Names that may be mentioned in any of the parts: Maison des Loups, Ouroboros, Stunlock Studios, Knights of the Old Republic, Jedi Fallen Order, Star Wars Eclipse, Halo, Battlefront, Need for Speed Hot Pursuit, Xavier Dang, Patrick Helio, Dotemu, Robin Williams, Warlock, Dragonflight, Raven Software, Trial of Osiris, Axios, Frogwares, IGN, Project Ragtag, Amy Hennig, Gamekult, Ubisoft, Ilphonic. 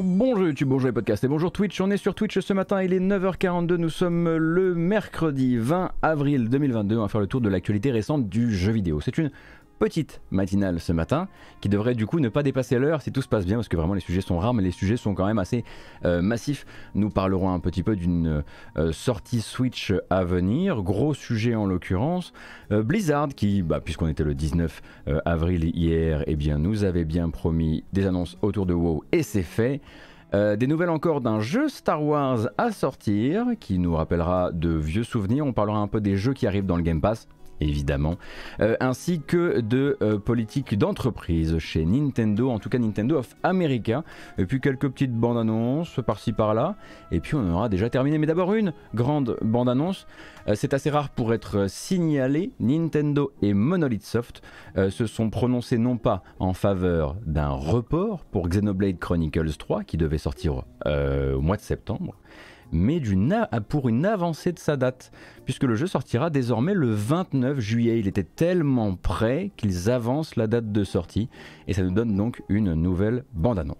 Bonjour YouTube, bonjour les podcasts et bonjour Twitch. On est sur Twitch ce matin, il est 9h42, nous sommes le mercredi 20 avril 2022. On va faire le tour de l'actualité récente du jeu vidéo. C'est une petite matinale ce matin qui devrait du coup ne pas dépasser l'heure si tout se passe bien, parce que vraiment les sujets sont rares mais les sujets sont quand même assez massifs. Nous parlerons un petit peu d'une sortie Switch à venir, gros sujet en l'occurrence. Blizzard qui, puisqu'on était le 19 avril hier, eh bien, nous avait bien promis des annonces autour de WoW et c'est fait. Des nouvelles encore d'un jeu Star Wars à sortir qui nous rappellera de vieux souvenirs. On parlera un peu des jeux qui arrivent dans le Game Pass, évidemment, ainsi que de politique d'entreprise chez Nintendo, en tout cas Nintendo of America, et puis quelques petites bandes annonces par-ci par-là, et puis on aura déjà terminé. Mais d'abord une grande bande annonce, c'est assez rare pour être signalé. Nintendo et Monolith Soft se sont prononcés non pas en faveur d'un report pour Xenoblade Chronicles 3 qui devait sortir au mois de septembre, mais pour une avancée de sa date, puisque le jeu sortira désormais le 29 juillet. Il était tellement prêt qu'ils avancent la date de sortie, et ça nous donne donc une nouvelle bande-annonce.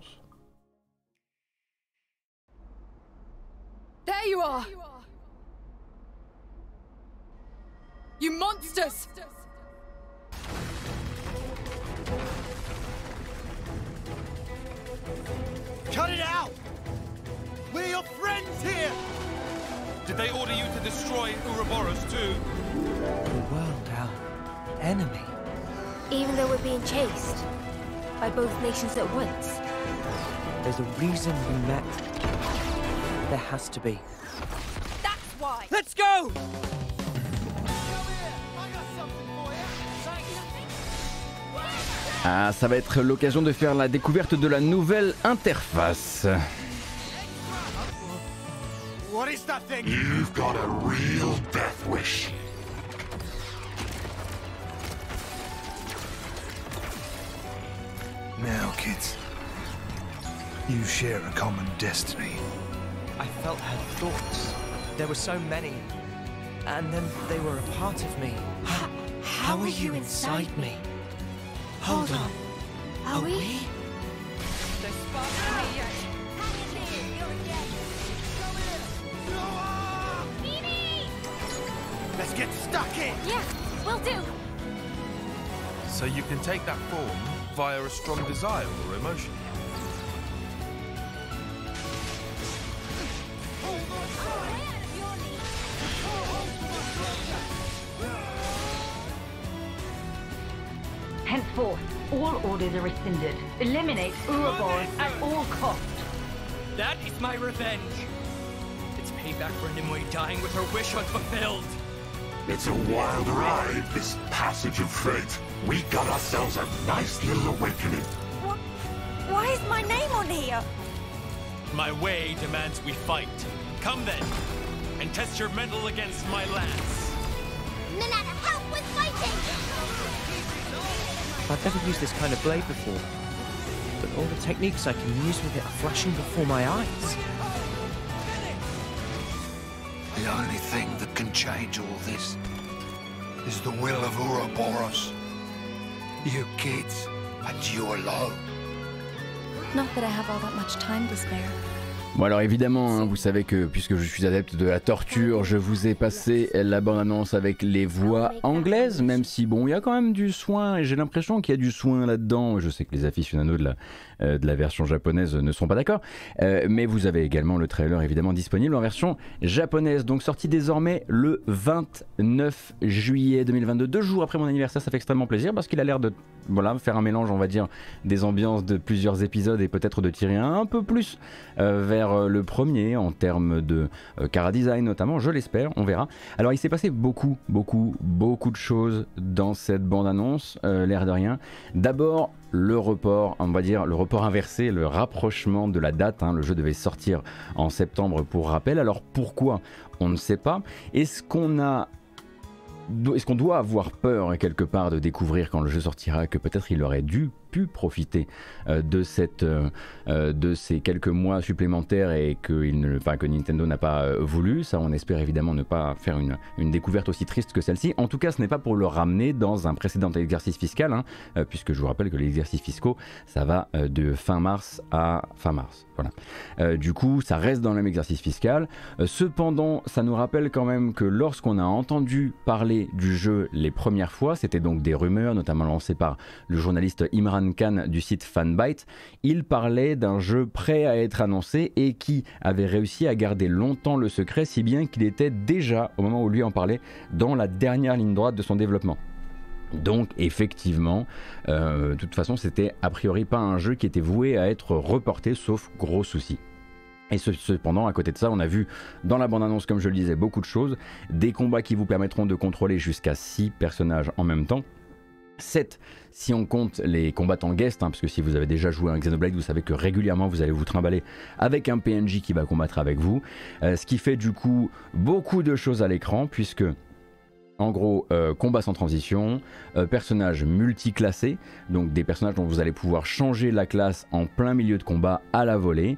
There you are. You monsters. Cut it out. We're your friends here! Did they order you to destroy Ouroboros too? The world, our enemy. Even though we're being chased by both nations at once. There's a reason we met. There has to be. That's why! Let's go! Come here! I got something for you. Thank you. Ah, ça va être l'occasion de faire la découverte de la nouvelle interface. What is that thing? You've got a real death wish. Now, kids, you share a common destiny. I felt her thoughts. There were so many, and then they were a part of me. How are you inside me? Hold on. Are we? Let's get stuck in! Yeah, will do! So you can take that form via a strong desire or emotion. Henceforth, all orders are rescinded. Eliminate Ouroboros at all costs. That is my revenge! It's payback for Nimue dying with her wish unfulfilled! It's a wild ride, this passage of fate. We got ourselves a nice little awakening. What? Why is my name on here? My way demands we fight. Come then, and test your mettle against my lance. Nanana, help with fighting! I've never used this kind of blade before, but all the techniques I can use with it are flashing before my eyes. The only thing that can change all this is the will of Ouroboros. You kids, and you alone. Not that I have all that much time to spare. Bon alors évidemment, hein, vous savez que puisque je suis adepte de la torture, je vous ai passé la bande-annonce avec les voix anglaises, même si bon, il y a quand même du soin, et j'ai l'impression qu'il y a du soin là-dedans. Je sais que les aficionados de la version japonaise ne seront pas d'accord, mais vous avez également le trailer évidemment disponible en version japonaise, donc sorti désormais le 29 juillet 2022, 2 jours après mon anniversaire. Ça fait extrêmement plaisir parce qu'il a l'air de faire un mélange, on va dire, des ambiances de plusieurs épisodes et peut-être de tirer un peu plus vers le premier en termes de cara design notamment, je l'espère, on verra. Alors il s'est passé beaucoup de choses dans cette bande annonce, l'air de rien. D'abord le report, on va dire le report inversé, le rapprochement de la date, hein. Le jeu devait sortir en septembre pour rappel, alors pourquoi on ne sait pas. Est-ce qu'on doit avoir peur quelque part de découvrir quand le jeu sortira que peut-être il aurait dû pu profiter de ces quelques mois supplémentaires et que Nintendo n'a pas voulu. Ça, on espère évidemment ne pas faire une découverte aussi triste que celle-ci. En tout cas, ce n'est pas pour le ramener dans un précédent exercice fiscal, hein, puisque je vous rappelle que les exercices fiscaux, ça va de fin mars à fin mars. Voilà. Du coup, ça reste dans le même exercice fiscal. Cependant, ça nous rappelle quand même que lorsqu'on a entendu parler du jeu les premières fois, c'était donc des rumeurs, notamment lancées par le journaliste Imran Khan du site Fanbyte. Il parlait d'un jeu prêt à être annoncé et qui avait réussi à garder longtemps le secret, si bien qu'il était déjà, au moment où lui en parlait, dans la dernière ligne droite de son développement. Donc effectivement, de toute façon, c'était a priori pas un jeu qui était voué à être reporté, sauf gros soucis. Et cependant, à côté de ça, on a vu dans la bande-annonce, comme je le disais, beaucoup de choses. Des combats qui vous permettront de contrôler jusqu'à 6 personnages en même temps. 7 si on compte les combattants guest, hein, parce que si vous avez déjà joué à Xenoblade, vous savez que régulièrement vous allez vous trimballer avec un PNJ qui va combattre avec vous. Ce qui fait du coup beaucoup de choses à l'écran, puisque... en gros, combat sans transition, personnages multiclassés, donc des personnages dont vous allez pouvoir changer la classe en plein milieu de combat à la volée.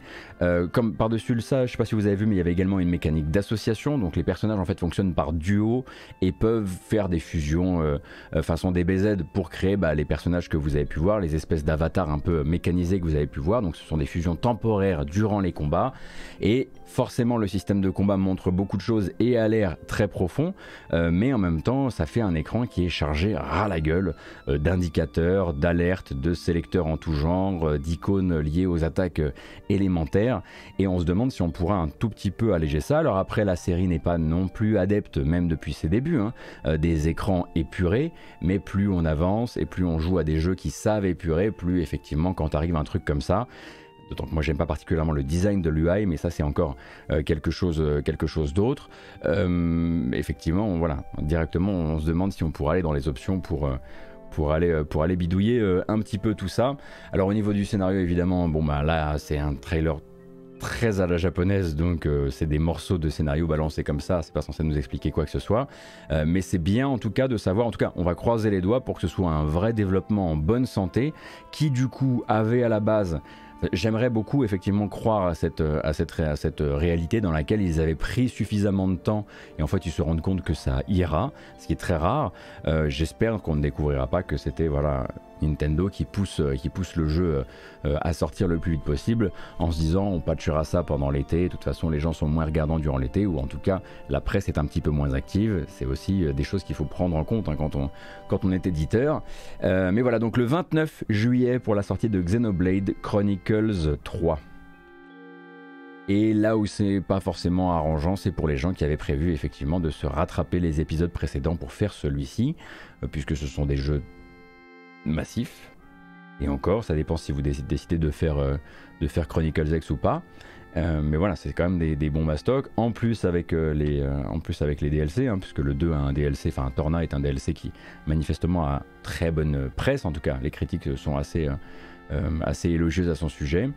Comme par-dessus ça, je ne sais pas si vous avez vu, mais il y avait également une mécanique d'association, donc les personnages en fait fonctionnent par duo et peuvent faire des fusions façon DBZ pour créer les personnages que vous avez pu voir, les espèces d'avatars un peu mécanisés que vous avez pu voir, donc ce sont des fusions temporaires durant les combats. Et forcément, le système de combat montre beaucoup de choses et a l'air très profond, mais en même temps, ça fait un écran qui est chargé ras la gueule d'indicateurs, d'alertes, de sélecteurs en tout genre, d'icônes liées aux attaques élémentaires, et on se demande si on pourra un tout petit peu alléger ça. Alors après, la série n'est pas non plus adepte, même depuis ses débuts, hein, des écrans épurés, mais plus on avance et plus on joue à des jeux qui savent épurer, plus effectivement quand arrive un truc comme ça. D'autant que moi j'aime pas particulièrement le design de l'UI, mais ça c'est encore quelque chose d'autre. Effectivement, voilà, directement on se demande si on pourra aller dans les options pour aller bidouiller un petit peu tout ça. Alors au niveau du scénario, évidemment, bon bah là c'est un trailer très à la japonaise, donc c'est des morceaux de scénario balancés comme ça, c'est pas censé nous expliquer quoi que ce soit, mais c'est bien en tout cas de savoir, en tout cas on va croiser les doigts pour que ce soit un vrai développement en bonne santé, qui du coup avait à la base... J'aimerais beaucoup effectivement croire à cette réalité dans laquelle ils avaient pris suffisamment de temps et en fait ils se rendent compte que ça ira, ce qui est très rare. J'espère qu'on ne découvrira pas que c'était voilà, Nintendo qui pousse le jeu à sortir le plus vite possible en se disant on patchera ça pendant l'été, de toute façon les gens sont moins regardants durant l'été, ou en tout cas la presse est un petit peu moins active. C'est aussi des choses qu'il faut prendre en compte hein, quand on est éditeur. Mais voilà, donc le 29 juillet pour la sortie de Xenoblade Chronicles 3. Et là où c'est pas forcément arrangeant, c'est pour les gens qui avaient prévu effectivement de se rattraper les épisodes précédents pour faire celui-ci, puisque ce sont des jeux massif, et encore ça dépend si vous décidez de faire Chronicles X ou pas, mais voilà, c'est quand même des bons mastocs, en plus avec les DLC hein, puisque le 2 a un DLC, enfin un Torna est un DLC qui manifestement a très bonne presse, en tout cas les critiques sont assez élogieuses à son sujet,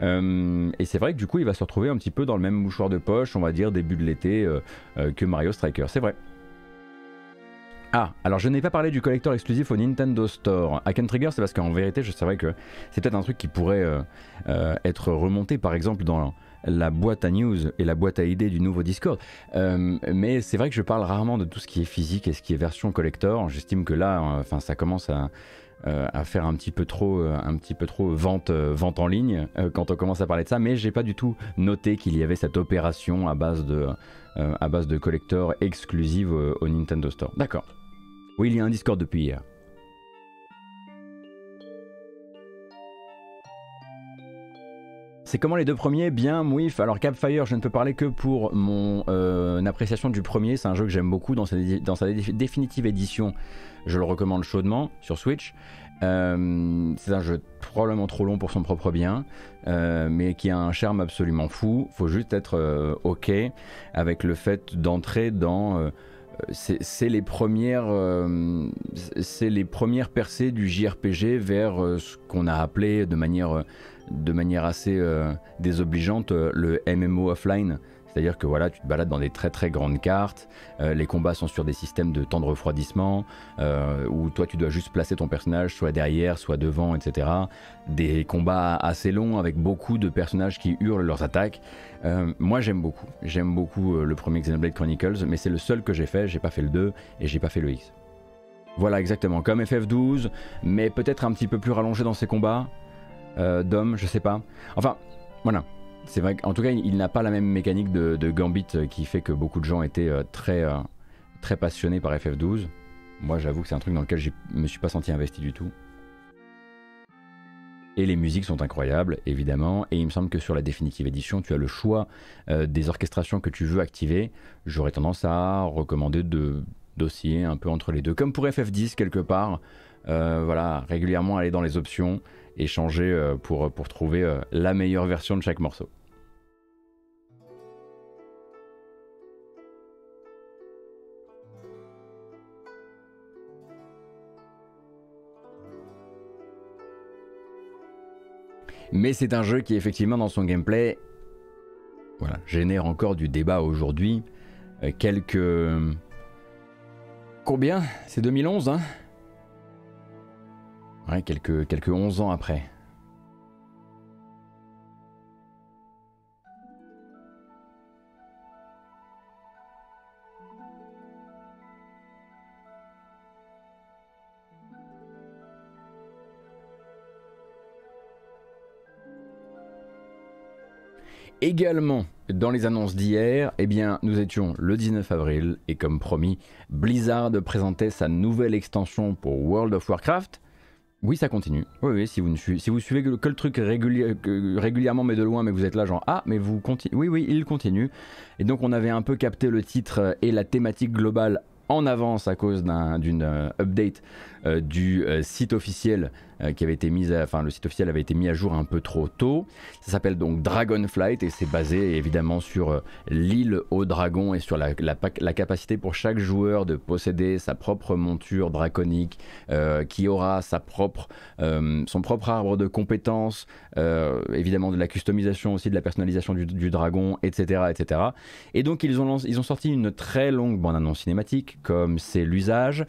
et c'est vrai que du coup il va se retrouver un petit peu dans le même mouchoir de poche, on va dire début de l'été, que Mario Striker, c'est vrai. Ah, alors je n'ai pas parlé du collector exclusif au Nintendo Store. Hack & Trigger, c'est parce qu'en vérité, je savais que c'est peut-être un truc qui pourrait être remonté par exemple dans la boîte à news et la boîte à idées du nouveau Discord. Mais c'est vrai que je parle rarement de tout ce qui est physique et ce qui est version collector. J'estime que là, ça commence à faire un petit peu trop vente en ligne quand on commence à parler de ça, mais j'ai pas du tout noté qu'il y avait cette opération à base de collector exclusive au Nintendo Store. D'accord. Oui, il y a un Discord depuis hier. C'est comment les deux premiers? Bien, mouif. Alors Capfire, je ne peux parler que pour mon appréciation du premier. C'est un jeu que j'aime beaucoup dans sa définitive édition. Je le recommande chaudement sur Switch. C'est un jeu probablement trop long pour son propre bien, mais qui a un charme absolument fou. Faut juste être ok avec le fait d'entrer dans... c'est les premières percées du JRPG vers ce qu'on a appelé de manière assez désobligeante le MMO offline, C'est-à-dire que voilà, tu te balades dans des très très grandes cartes, les combats sont sur des systèmes de temps de refroidissement, où toi tu dois juste placer ton personnage soit derrière, soit devant, etc. Des combats assez longs avec beaucoup de personnages qui hurlent leurs attaques. Moi j'aime beaucoup le premier Xenoblade Chronicles, mais c'est le seul que j'ai fait, j'ai pas fait le 2 et j'ai pas fait le X. Voilà, exactement, comme FF12, mais peut-être un petit peu plus rallongé dans ses combats, d'hommes, je sais pas. Enfin, voilà, c'est vrai qu'en tout cas, il n'a pas la même mécanique de Gambit qui fait que beaucoup de gens étaient très passionnés par FF12. Moi, j'avoue que c'est un truc dans lequel je me suis pas senti investi du tout. Et les musiques sont incroyables, évidemment, et il me semble que sur la Definitive Edition, tu as le choix des orchestrations que tu veux activer. J'aurais tendance à recommander de... dossier un peu entre les deux, comme pour FF10 quelque part, voilà, régulièrement aller dans les options et changer pour trouver la meilleure version de chaque morceau. Mais c'est un jeu qui effectivement dans son gameplay, voilà, génère encore du débat aujourd'hui, quelques... Combien? C'est 2011, hein? Ouais, quelques 11 ans après. Également, dans les annonces d'hier, eh bien, nous étions le 19 avril et comme promis, Blizzard présentait sa nouvelle extension pour World of Warcraft. Oui, ça continue. Oui, oui, si vous suivez que le truc régulièrement mais de loin, mais vous êtes là genre ah, mais vous continuez. Oui, oui, il continue. Et donc on avait un peu capté le titre et la thématique globale en avance à cause d'une update du site officiel qui avait été mise, enfin le site officiel avait été mis à jour un peu trop tôt. Ça s'appelle donc Dragonflight et c'est basé évidemment sur l'île aux dragons et sur la capacité pour chaque joueur de posséder sa propre monture draconique qui aura son propre arbre de compétences, évidemment de la customisation aussi, de la personnalisation du dragon, etc., etc. Et donc ils ont sorti une très longue bande-annonce cinématique, comme c'est l'usage.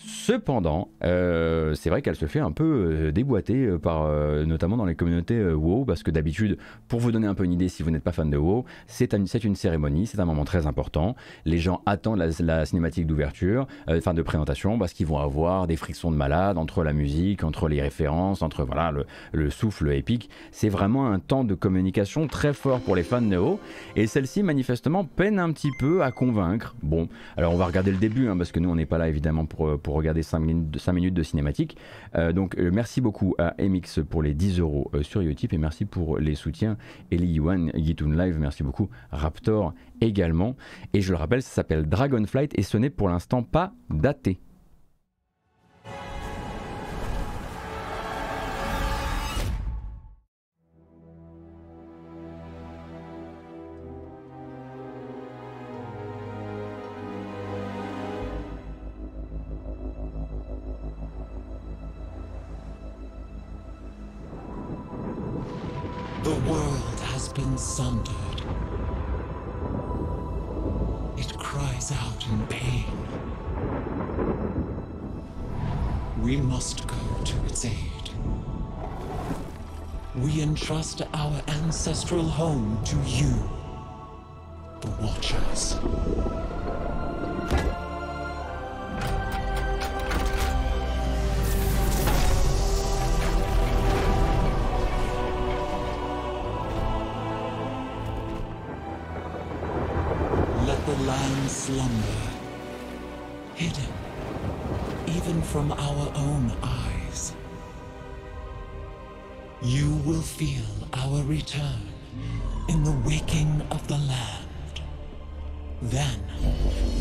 Cependant, c'est vrai qu'elle se fait un peu déboîter par, notamment dans les communautés WoW, parce que d'habitude, pour vous donner un peu une idée si vous n'êtes pas fan de WoW, c'est une cérémonie, c'est un moment très important. Les gens attendent la cinématique d'ouverture, enfin de présentation, parce qu'ils vont avoir des frictions de malade entre la musique, entre les références, entre voilà, le souffle épique. C'est vraiment un temps de communication très fort pour les fans de WoW, et celle-ci manifestement peine un petit peu à convaincre. Bon, alors on va regarder le début, hein, parce que nous on n'est pas là évidemment pour regarder 5 minutes de cinématique. Donc merci beaucoup à MX pour les 10 € sur Utip et merci pour les soutiens. Eli Yuan, Gitun Live, merci beaucoup. Raptor également. Et je le rappelle, ça s'appelle Dragonflight et ce n'est pour l'instant pas daté. Sundered. It cries out in pain. We must go to its aid. We entrust our ancestral home to you, the Watchers. Slumber, hidden, even from our own eyes. You will feel our return in the waking of the land. Then,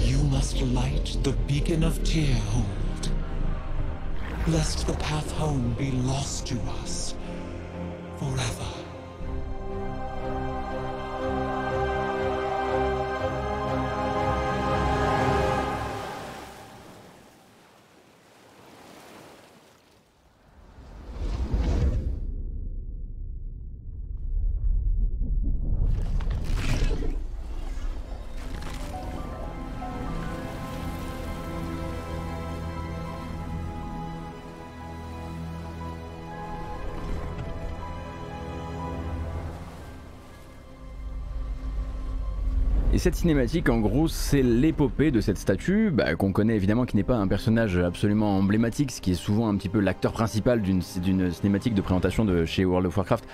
you must light the beacon of Tearhold, lest the path home be lost to us forever. Et cette cinématique, en gros, c'est l'épopée de cette statue, qu'on connaît évidemment, qui n'est pas un personnage absolument emblématique, ce qui est souvent un petit peu l'acteur principal d'une cinématique de présentation de chez World of Warcraft.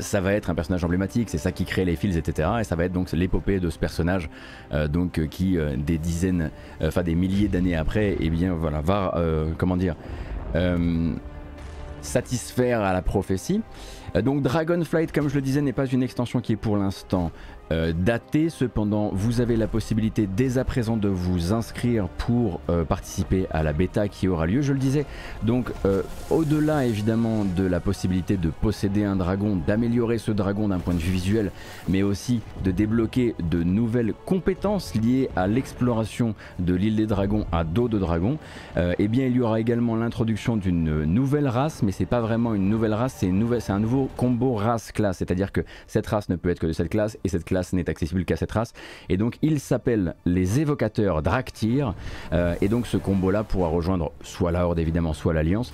Ça va être un personnage emblématique, c'est ça qui crée les fils, etc. Et ça va être donc l'épopée de ce personnage, donc qui des dizaines, enfin des milliers d'années après, eh bien voilà, va, comment dire, satisfaire à la prophétie. Donc Dragonflight, comme je le disais, n'est pas une extension qui est pour l'instant datée. Cependant, vous avez la possibilité dès à présent de vous inscrire pour participer à la bêta qui aura lieu, je le disais. Donc au-delà évidemment de la possibilité de posséder un dragon, d'améliorer ce dragon d'un point de vue visuel, mais aussi de débloquer de nouvelles compétences liées à l'exploration de l'île des dragons à dos de dragon, eh bien il y aura également l'introduction d'une nouvelle race, mais c'est pas vraiment une nouvelle race, c'est un nouveau combo race-classe, c'est-à-dire que cette race ne peut être que de cette classe et cette classe n'est accessible qu'à cette race, et donc ils s'appellent les évocateurs Draktyr, et donc ce combo là pourra rejoindre soit la Horde évidemment, soit l'Alliance,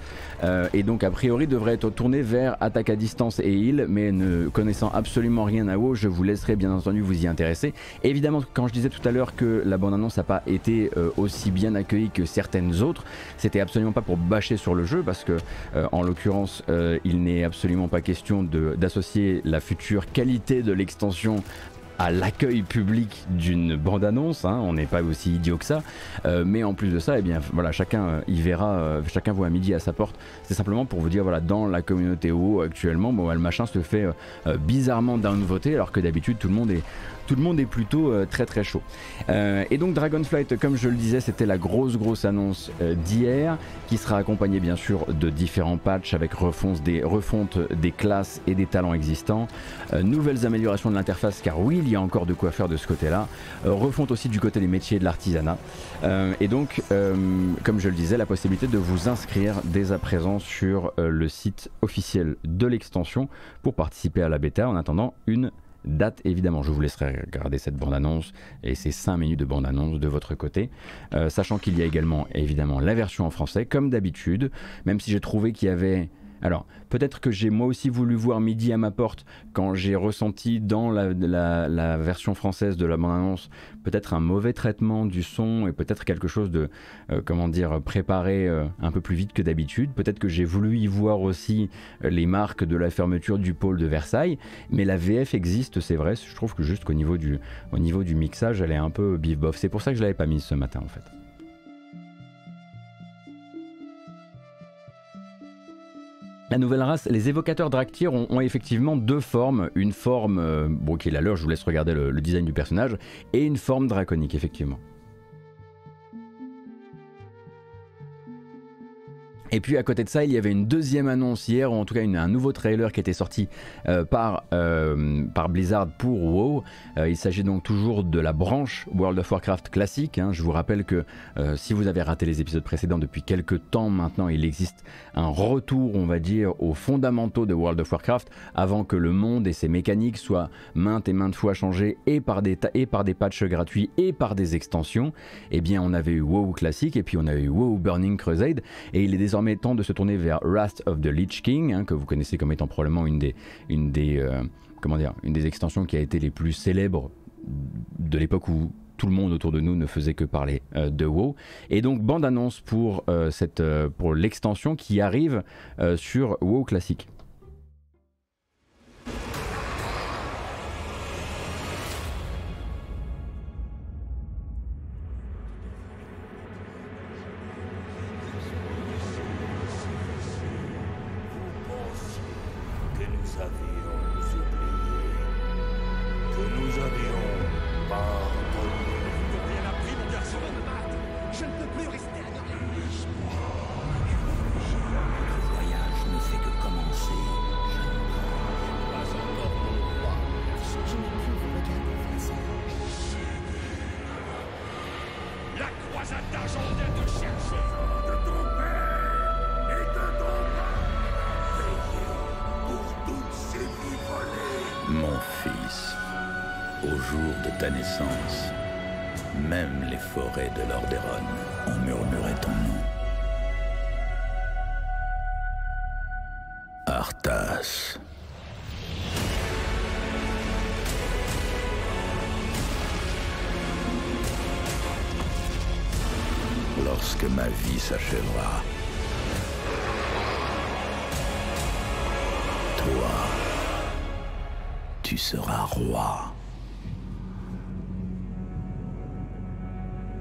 et donc a priori devrait être tourné vers attaque à distance et heal, mais ne connaissant absolument rien à WoW, je vous laisserai bien entendu vous y intéresser. Évidemment, quand je disais tout à l'heure que la bande-annonce n'a pas été aussi bien accueillie que certaines autres, c'était absolument pas pour bâcher sur le jeu, parce que en l'occurrence il n'est absolument pas question d'associer la future qualité de l'extension à l'accueil public d'une bande-annonce, hein, on n'est pas aussi idiot que ça, mais en plus de ça, eh bien, voilà, chacun y verra, chacun voit à midi à sa porte. C'est simplement pour vous dire, voilà, dans la communauté WoW actuellement, bon, le machin se fait bizarrement downvoter, alors que d'habitude tout le monde est plutôt très très chaud. Et donc Dragonflight, comme je le disais, c'était la grosse annonce d'hier, qui sera accompagnée bien sûr de différents patchs avec refonte des classes et des talents existants, nouvelles améliorations de l'interface, car oui, il y a encore de quoi faire de ce côté-là, refonte aussi du côté des métiers et de l'artisanat, et donc comme je le disais, la possibilité de vous inscrire dès à présent sur le site officiel de l'extension pour participer à la bêta en attendant une date. Évidemment, je vous laisserai regarder cette bande-annonce et ces 5 minutes de bande-annonce de votre côté, sachant qu'il y a également évidemment la version en français comme d'habitude, même si j'ai trouvé qu'il y avait... Alors peut-être que j'ai moi aussi voulu voir midi à ma porte quand j'ai ressenti dans la version française de la bande-annonce peut-être un mauvais traitement du son et peut-être quelque chose de comment dire, préparé un peu plus vite que d'habitude. Peut-être que j'ai voulu y voir aussi les marques de la fermeture du pôle de Versailles, mais la VF existe, c'est vrai. Je trouve que juste qu'au niveau du mixage elle est un peu bif-bof, c'est pour ça que je l'avais pas mise ce matin en fait. La nouvelle race, les évocateurs Draktyr ont effectivement deux formes, une forme bon, qui est la leur, je vous laisse regarder le design du personnage, et une forme draconique effectivement. Et puis à côté de ça, il y avait une deuxième annonce hier, ou en tout cas un nouveau trailer qui était sorti par Blizzard pour WoW. Il s'agit donc toujours de la branche World of Warcraft classique, hein. Je vous rappelle que si vous avez raté les épisodes précédents depuis quelques temps maintenant, il existe un retour, on va dire, aux fondamentaux de World of Warcraft, avant que le monde et ses mécaniques soient maintes et maintes fois changés, et par des patchs gratuits et par des extensions. Eh bien on avait eu WoW classique, et puis on a eu WoW Burning Crusade, et il est désormais temps de se tourner vers Wrath of the Lich King, hein, que vous connaissez comme étant probablement une des extensions qui a été les plus célèbres de l'époque où tout le monde autour de nous ne faisait que parler de WoW. Et donc bande annonce pour l'extension qui arrive sur WoW classique. lorsque ma vie s'achèvera. Toi, tu seras roi.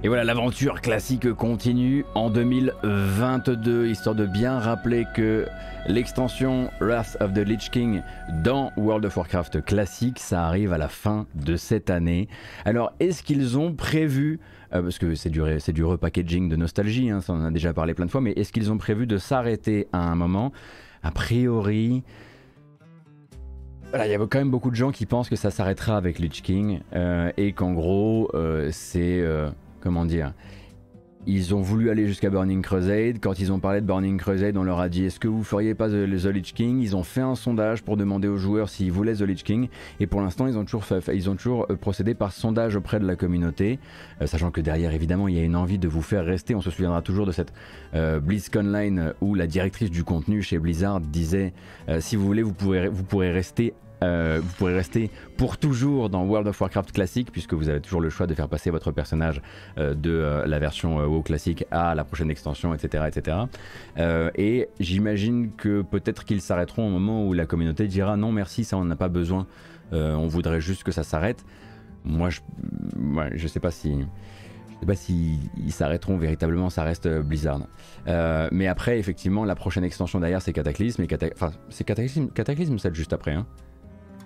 Et voilà, l'aventure classique continue en 2022, histoire de bien rappeler que l'extension Wrath of the Lich King dans World of Warcraft classique, ça arrive à la fin de cette année. Alors, est-ce qu'ils ont prévu, parce que c'est du repackaging de nostalgie, hein, ça on en a déjà parlé plein de fois, mais est-ce qu'ils ont prévu de s'arrêter à un moment? A priori... Voilà, il y a quand même beaucoup de gens qui pensent que ça s'arrêtera avec Lich King et qu'en gros, c'est... comment dire, ils ont voulu aller jusqu'à Burning Crusade. Quand ils ont parlé de Burning Crusade, on leur a dit: est-ce que vous feriez pas The Lich King? Ils ont fait un sondage pour demander aux joueurs s'ils voulaient The Lich King, et pour l'instant ils ont toujours procédé par sondage auprès de la communauté, sachant que derrière évidemment il y a une envie de vous faire rester. On se souviendra toujours de cette BlizzCon Line où la directrice du contenu chez Blizzard disait si vous voulez vous pourrez rester. Vous pourrez rester pour toujours dans World of Warcraft classique, puisque vous avez toujours le choix de faire passer votre personnage de la version WoW classique à la prochaine extension, etc. etc. Et j'imagine que peut-être qu'ils s'arrêteront au moment où la communauté dira non merci, ça on n'en a pas besoin, on voudrait juste que ça s'arrête. Moi je sais pas si... Je ne sais pas s'ils s'arrêteront véritablement, ça reste Blizzard. Mais après, effectivement, la prochaine extension derrière, c'est Cataclysme. Et Cataclysme, celle juste après, hein,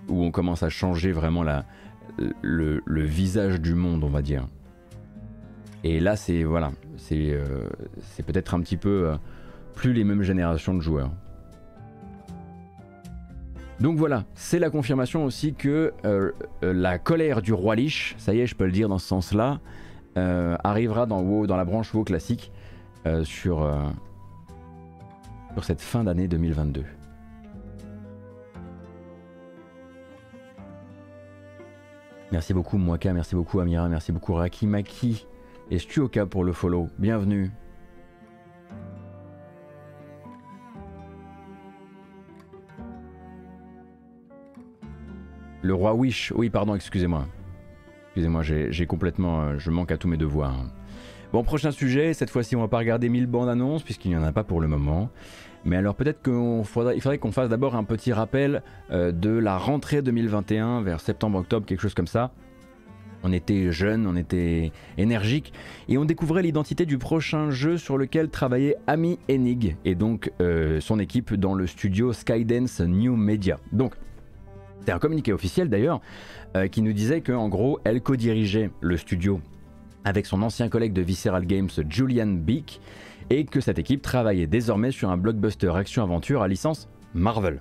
où on commence à changer vraiment le visage du monde, on va dire. Et là, c'est voilà, c'est peut-être un petit peu plus les mêmes générations de joueurs. Donc voilà, c'est la confirmation aussi que la colère du roi Lich, ça y est, je peux le dire dans ce sens-là, arrivera dans WoW, dans la branche WoW classique sur cette fin d'année 2022. Merci beaucoup Mwaka, merci beaucoup Amira, merci beaucoup Rakimaki et Stuoka pour le follow, bienvenue. Le roi Wish, oui pardon, excusez-moi. Excusez-moi, j'ai complètement... je manque à tous mes devoirs. Bon, prochain sujet, cette fois-ci on va pas regarder 1000 bandes annonces puisqu'il n'y en a pas pour le moment. Mais alors peut-être qu'il faudrait qu'on fasse d'abord un petit rappel de la rentrée 2021 vers septembre-octobre, quelque chose comme ça. On était jeunes, on était énergiques et on découvrait l'identité du prochain jeu sur lequel travaillait Amy Hennig et donc son équipe dans le studio Skydance New Media. Donc... C'était un communiqué officiel d'ailleurs qui nous disait qu'en gros elle co-dirigeait le studio avec son ancien collègue de Visceral Games Julian Beek et que cette équipe travaillait désormais sur un blockbuster action-aventure à licence Marvel.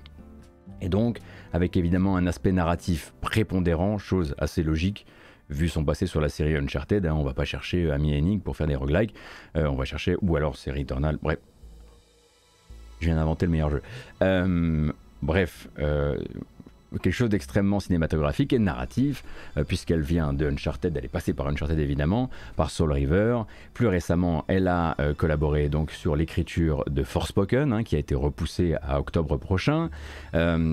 Et donc avec évidemment un aspect narratif prépondérant, chose assez logique vu son passé sur la série Uncharted, hein, on va pas chercher Amy Hennig pour faire des roguelikes, on va chercher ou alors série Eternal, bref. Je viens d'inventer le meilleur jeu. Quelque chose d'extrêmement cinématographique et narratif, puisqu'elle vient de Uncharted, elle est passée par Uncharted évidemment, par Soul River. Plus récemment, elle a collaboré donc sur l'écriture de Forspoken, hein, qui a été repoussée à octobre prochain.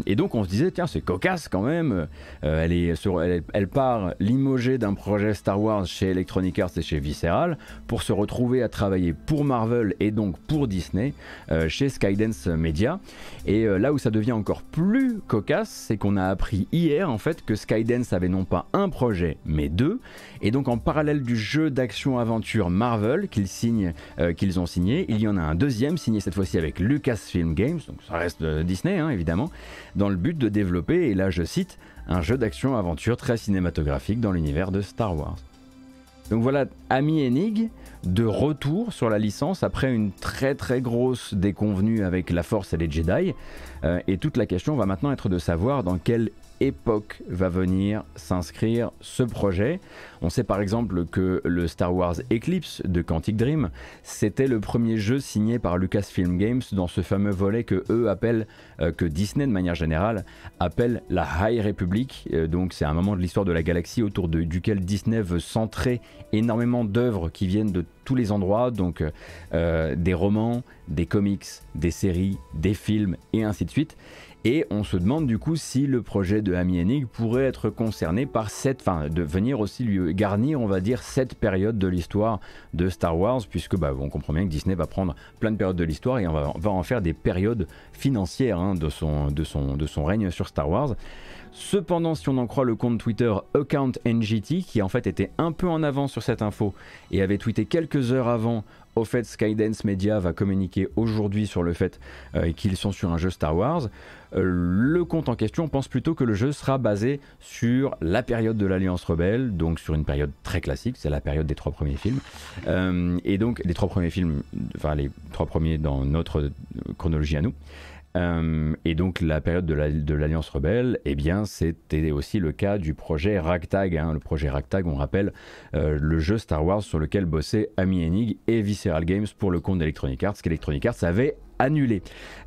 Et donc on se disait, tiens, c'est cocasse quand même. Elle part limogée d'un projet Star Wars chez Electronic Arts et chez Visceral pour se retrouver à travailler pour Marvel et donc pour Disney chez Skydance Media. Et là où ça devient encore plus cocasse, c'est qu'on a appris hier en fait que Skydance avait non pas un projet mais deux, et donc en parallèle du jeu d'action-aventure Marvel qu'ils ont signé, il y en a un deuxième signé cette fois-ci avec Lucasfilm Games, donc ça reste Disney hein, évidemment, dans le but de développer, et là je cite, un jeu d'action-aventure très cinématographique dans l'univers de Star Wars. Donc voilà, Amy Hennig de retour sur la licence après une très très grosse déconvenue avec la Force et les Jedi. Et toute la question va maintenant être de savoir dans quelle époque va venir s'inscrire ce projet. On sait par exemple que le Star Wars Eclipse de Quantic Dream, c'était le premier jeu signé par Lucasfilm Games dans ce fameux volet que eux appellent, que Disney de manière générale appelle la High Republic. Donc c'est un moment de l'histoire de la galaxie autour duquel Disney veut centrer énormément d'œuvres qui viennent de tous les endroits, donc des romans, des comics, des séries, des films et ainsi de suite. et on se demande du coup si le projet de Amy Hennig pourrait être concerné par cette, enfin de venir aussi lui garnir, on va dire, cette période de l'histoire de Star Wars, puisque bah, on comprend bien que Disney va prendre plein de périodes de l'histoire et on va en faire des périodes financières hein, de son règne sur Star Wars. Cependant, si on en croit le compte Twitter Account NGT, qui en fait était un peu en avance sur cette info et avait tweeté quelques heures avant, au fait Skydance Media va communiquer aujourd'hui sur le fait qu'ils sont sur un jeu Star Wars. Le compte en question pense plutôt que le jeu sera basé sur la période de l'Alliance Rebelle, donc sur une période très classique, c'est la période des 3 premiers films. Et donc les 3 premiers films, enfin les 3 premiers dans notre chronologie à nous. Et donc la période de l'Alliance Rebelle, eh bien c'était aussi le cas du projet Ragtag. Hein. Le projet Ragtag, on rappelle, le jeu Star Wars sur lequel bossaient Amy Hennig et Visceral Games pour le compte d'Electronic Arts, qu'Electronic Arts avait annulé.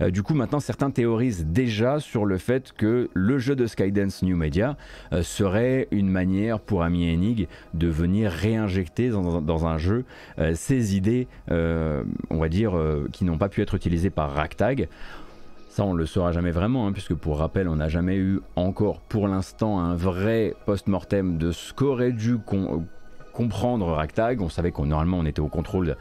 Du coup maintenant certains théorisent déjà sur le fait que le jeu de Skydance New Media serait une manière pour Amy Hennig de venir réinjecter dans un jeu ces idées, on va dire, qui n'ont pas pu être utilisées par Ragtag. Ça, on ne le saura jamais vraiment, hein, puisque pour rappel, on n'a jamais eu encore pour l'instant un vrai post-mortem de ce qu'aurait dû comprendre Ragtag. On savait qu'on normalement on était au contrôle de...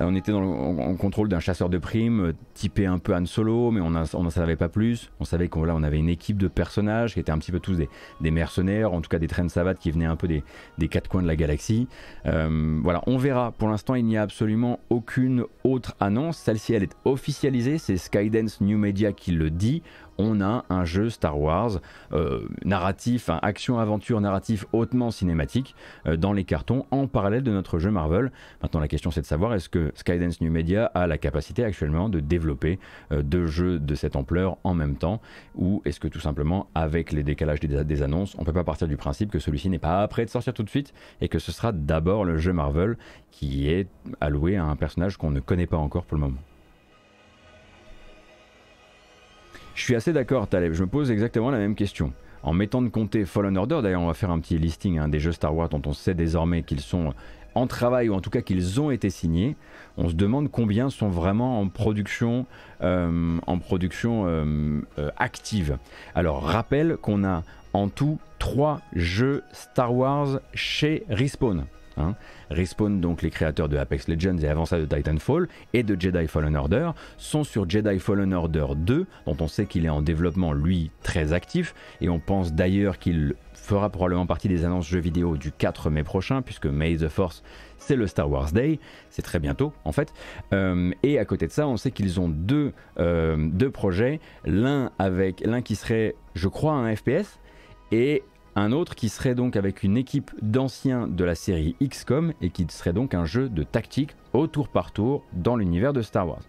On était en contrôle d'un chasseur de primes typé un peu Han Solo, mais on n'en savait pas plus. On savait qu'on avait une équipe de personnages qui étaient un petit peu tous des mercenaires, en tout cas des traînes savates qui venaient un peu des quatre coins de la galaxie. Voilà, on verra. Pour l'instant, il n'y a absolument aucune autre annonce. Celle-ci, elle est officialisée. C'est Skydance New Media qui le dit. On a un jeu Star Wars narratif, hein, action-aventure narratif hautement cinématique dans les cartons en parallèle de notre jeu Marvel. Maintenant la question c'est de savoir est-ce que Skydance New Media a la capacité actuellement de développer deux jeux de cette ampleur en même temps, ou est-ce que tout simplement avec les décalages des annonces on ne peut pas partir du principe que celui-ci n'est pas prêt de sortir tout de suite et que ce sera d'abord le jeu Marvel qui est alloué à un personnage qu'on ne connaît pas encore pour le moment. Je suis assez d'accord Taleb, je me pose exactement la même question. En mettant de côté Fallen Order, d'ailleurs on va faire un petit listing hein, des jeux Star Wars dont on sait désormais qu'ils sont en travail ou en tout cas qu'ils ont été signés, on se demande combien sont vraiment en production active. Alors rappel qu'on a en tout 3 jeux Star Wars chez Respawn. Hein. Respawn, donc les créateurs de Apex Legends et avant ça de Titanfall et de Jedi Fallen Order, sont sur Jedi Fallen Order 2 dont on sait qu'il est en développement lui très actif et on pense d'ailleurs qu'il fera probablement partie des annonces jeux vidéo du 4 mai prochain puisque May the Force c'est le Star Wars Day, c'est très bientôt en fait, et à côté de ça on sait qu'ils ont deux projets, l'un qui serait je crois un FPS et un autre qui serait donc avec une équipe d'anciens de la série XCOM et qui serait donc un jeu de tactique au tour par tour dans l'univers de Star Wars.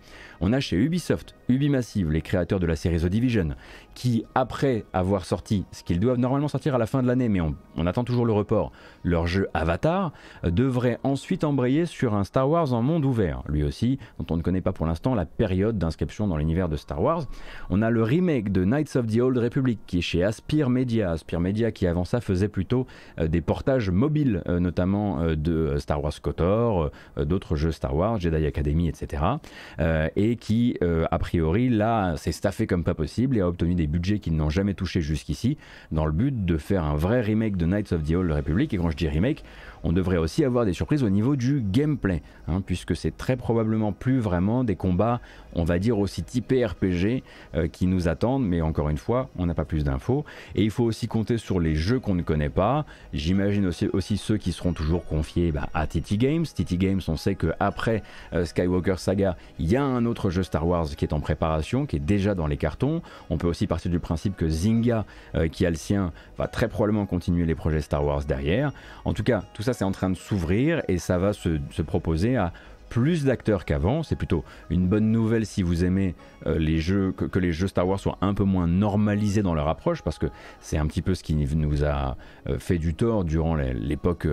On a chez Ubisoft, Ubimassive, les créateurs de la série The Division, qui après avoir sorti ce qu'ils doivent normalement sortir à la fin de l'année, mais on attend toujours le report, leur jeu Avatar, devrait ensuite embrayer sur un Star Wars en monde ouvert, lui aussi, dont on ne connaît pas pour l'instant la période d'inscription dans l'univers de Star Wars. On a le remake de Knights of the Old Republic qui est chez Aspyr Media, Aspyr Media qui avant ça faisait plutôt des portages mobiles, notamment de Star Wars KOTOR, d'autres jeux Star Wars, Jedi Academy, etc. Et qui, a priori, là, s'est staffé comme pas possible et a obtenu des budgets qu'ils n'ont jamais touchés jusqu'ici, dans le but de faire un vrai remake de Knights of the Old Republic. Et quand je dis remake, on devrait aussi avoir des surprises au niveau du gameplay, hein, puisque c'est très probablement plus vraiment des combats, on va dire aussi typés RPG, qui nous attendent, mais encore une fois, on n'a pas plus d'infos. Et il faut aussi compter sur les jeux qu'on ne connaît pas, j'imagine aussi ceux qui seront toujours confiés bah, à TT Games. TT Games, on sait que après Skywalker Saga, il y a un autre jeu Star Wars qui est en préparation, qui est déjà dans les cartons. On peut aussi partir du principe que Zynga, qui a le sien, va très probablement continuer les projets Star Wars derrière. En tout cas, tout ça c'est en train de s'ouvrir et ça va se proposer à plus d'acteurs qu'avant. C'est plutôt une bonne nouvelle si vous aimez les jeux, que les jeux Star Wars soient un peu moins normalisés dans leur approche, parce que c'est un petit peu ce qui nous a fait du tort durant l'époque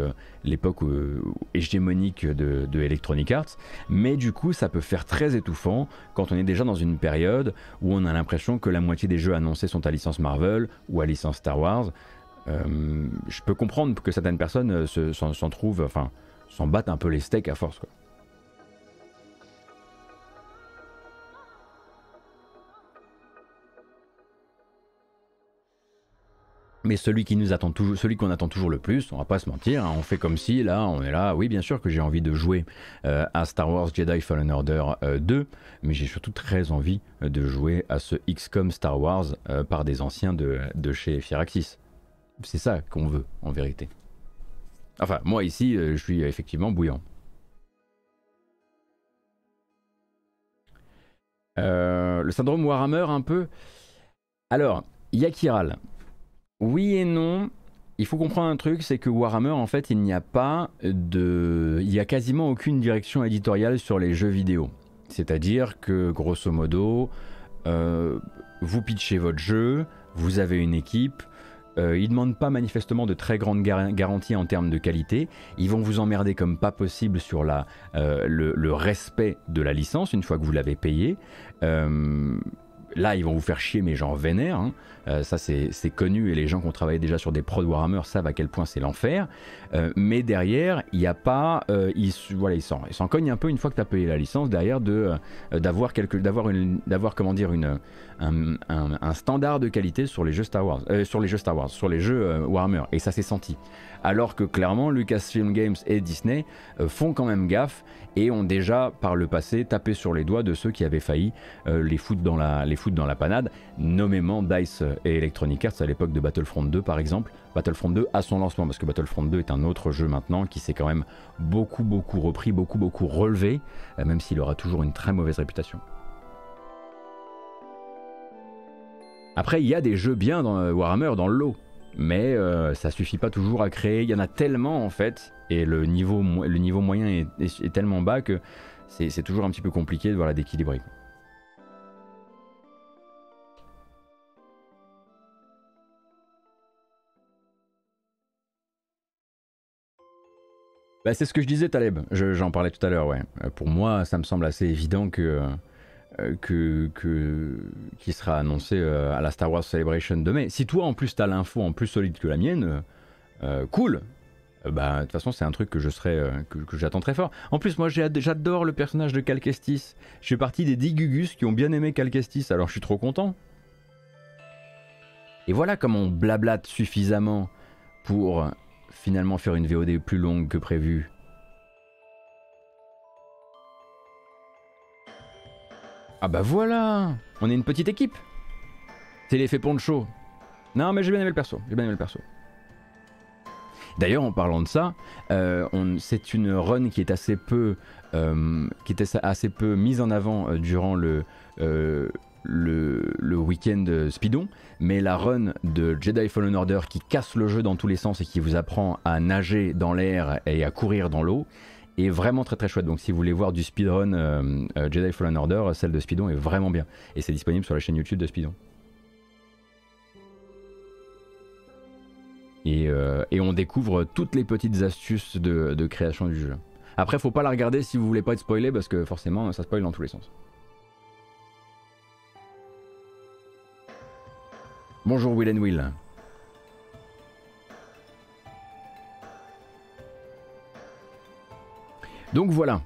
hégémonique de Electronic Arts, mais du coup ça peut faire très étouffant quand on est déjà dans une période où on a l'impression que la moitié des jeux annoncés sont à licence Marvel ou à licence Star Wars. Je peux comprendre que certaines personnes s'en battent un peu les steaks à force, quoi. Mais celui qui nous attend toujours, celui qu'on attend toujours le plus, on va pas se mentir, hein, on fait comme si là, on est là, oui bien sûr que j'ai envie de jouer à Star Wars Jedi Fallen Order 2, mais j'ai surtout très envie de jouer à ce XCOM Star Wars par des anciens de chez Firaxis. C'est ça qu'on veut en vérité. Enfin, moi ici, je suis effectivement bouillant. Le syndrome Warhammer un peu. Alors, Yakiral. Oui et non, il faut comprendre un truc, c'est que Warhammer, en fait, il n'y a pas de... Il n'y a quasiment aucune direction éditoriale sur les jeux vidéo. C'est-à-dire que, grosso modo, vous pitchez votre jeu, vous avez une équipe, ils ne demandent pas manifestement de très grandes garanties en termes de qualité, ils vont vous emmerder comme pas possible sur la, le respect de la licence, une fois que vous l'avez payé. Là, ils vont vous faire chier, mais genre vénère. Hein. Ça, c'est connu, et les gens qui ont travaillé déjà sur des prods Warhammer savent à quel point c'est l'enfer. Mais derrière, il n'y a pas... voilà, ils s'en cognent un peu une fois que tu as payé la licence, derrière d'avoir comment dire, un standard de qualité sur les jeux Star Wars, sur les jeux Warhammer. Et ça s'est senti. Alors que clairement, Lucasfilm Games et Disney font quand même gaffe et ont déjà, par le passé, tapé sur les doigts de ceux qui avaient failli les foutre dans la... panade, nommément DICE et Electronic Arts à l'époque de Battlefront 2 par exemple, Battlefront 2 à son lancement, parce que Battlefront 2 est un autre jeu maintenant qui s'est quand même beaucoup repris, beaucoup relevé, même s'il aura toujours une très mauvaise réputation. Après, il y a des jeux bien dans Warhammer, dans le lot, mais ça suffit pas toujours à créer, il y en a tellement en fait, et le niveau moyen est tellement bas que c'est toujours un petit peu compliqué d'équilibrer. Bah, c'est ce que je disais, Taleb, j'en parlais tout à l'heure, ouais. Pour moi, ça me semble assez évident qu'il sera annoncé à la Star Wars Celebration de mai. Si toi, en plus, t'as l'info en plus solide que la mienne, cool. Bah, de toute façon, c'est un truc que je serais, que j'attends très fort. En plus, moi, j'adore le personnage de Cal Kestis. Je fais partie des 10 Gugus qui ont bien aimé Cal Kestis, alors je suis trop content. Et voilà comment on blablate suffisamment pour... finalement faire une VOD plus longue que prévu. Ah bah voilà, on est une petite équipe. C'est l'effet poncho. Non mais j'ai bien aimé le perso, D'ailleurs en parlant de ça, c'est une run qui est assez peu, mise en avant durant le week-end Spidon, mais la run de Jedi Fallen Order qui casse le jeu dans tous les sens et qui vous apprend à nager dans l'air et à courir dans l'eau est vraiment très chouette. Donc si vous voulez voir du speedrun Jedi Fallen Order, celle de Spidon est vraiment bien et c'est disponible sur la chaîne YouTube de Spidon. Et on découvre toutes les petites astuces de création du jeu. Après, faut pas la regarder si vous voulez pas être spoilé parce que forcément ça spoil dans tous les sens. Bonjour Will and Will. Donc voilà.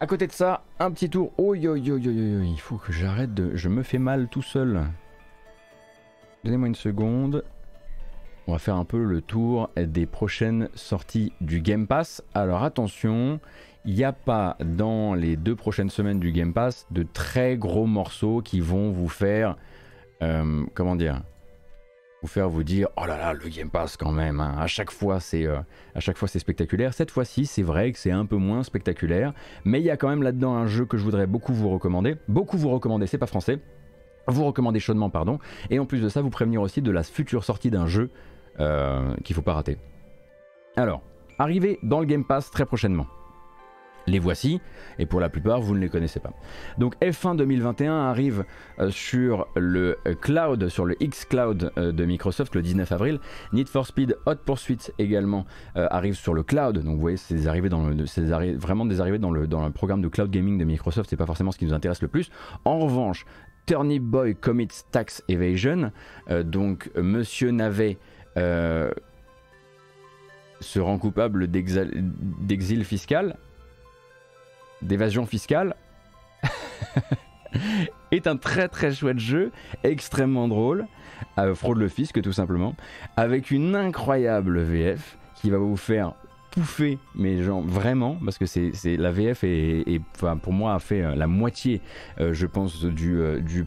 À côté de ça, un petit tour. Oh yo yo yo yo, il faut que j'arrête de... Je me fais mal tout seul. Donnez-moi une seconde. On va faire un peu le tour des prochaines sorties du Game Pass. Alors attention, il n'y a pas dans les 2 prochaines semaines du Game Pass de très gros morceaux qui vont vous faire... comment dire, vous dire oh là là le Game Pass quand même hein. À chaque fois c'est spectaculaire. Cette fois-ci c'est vrai que c'est un peu moins spectaculaire, mais il y a quand même là-dedans un jeu que je voudrais beaucoup vous recommander, c'est pas français, vous recommander chaudement pardon, et en plus de ça vous prévenir aussi de la future sortie d'un jeu qu'il faut pas rater. Alors arrivé dans le Game Pass très prochainement. Les voici, et pour la plupart, vous ne les connaissez pas. Donc F1 2021 arrive sur le cloud, sur le xCloud de Microsoft le 19 avril. Need for Speed Hot Pursuit également arrive sur le cloud. Donc vous voyez, c'est des arrivées dans le, vraiment des arrivées dans le programme de cloud gaming de Microsoft. C'est pas forcément ce qui nous intéresse le plus. En revanche, Turnip Boy Commits Tax Evasion. Donc Monsieur Navet... se rend coupable d'exil fiscal. D'évasion fiscale est un très très chouette jeu, extrêmement drôle, fraude le fisc tout simplement, avec une incroyable VF qui va vous faire pouffer, mais genre vraiment, parce que c'est la VF et enfin, pour moi a fait la moitié je pense du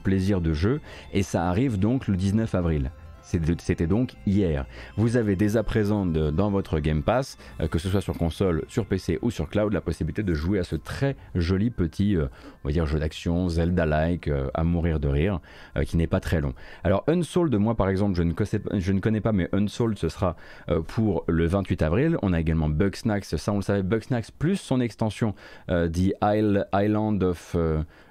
plaisir de jeu, et ça arrive donc le 19 avril. C'était donc hier. Vous avez dès à présent dans votre Game Pass, que ce soit sur console, sur PC ou sur cloud, la possibilité de jouer à ce très joli petit on va dire jeu d'action Zelda-like à mourir de rire, qui n'est pas très long. Alors Unsold, moi par exemple, je ne connais pas, mais Unsold ce sera pour le 28 avril. On a également Bugsnax, ça on le savait, Bugsnax plus son extension The Island of...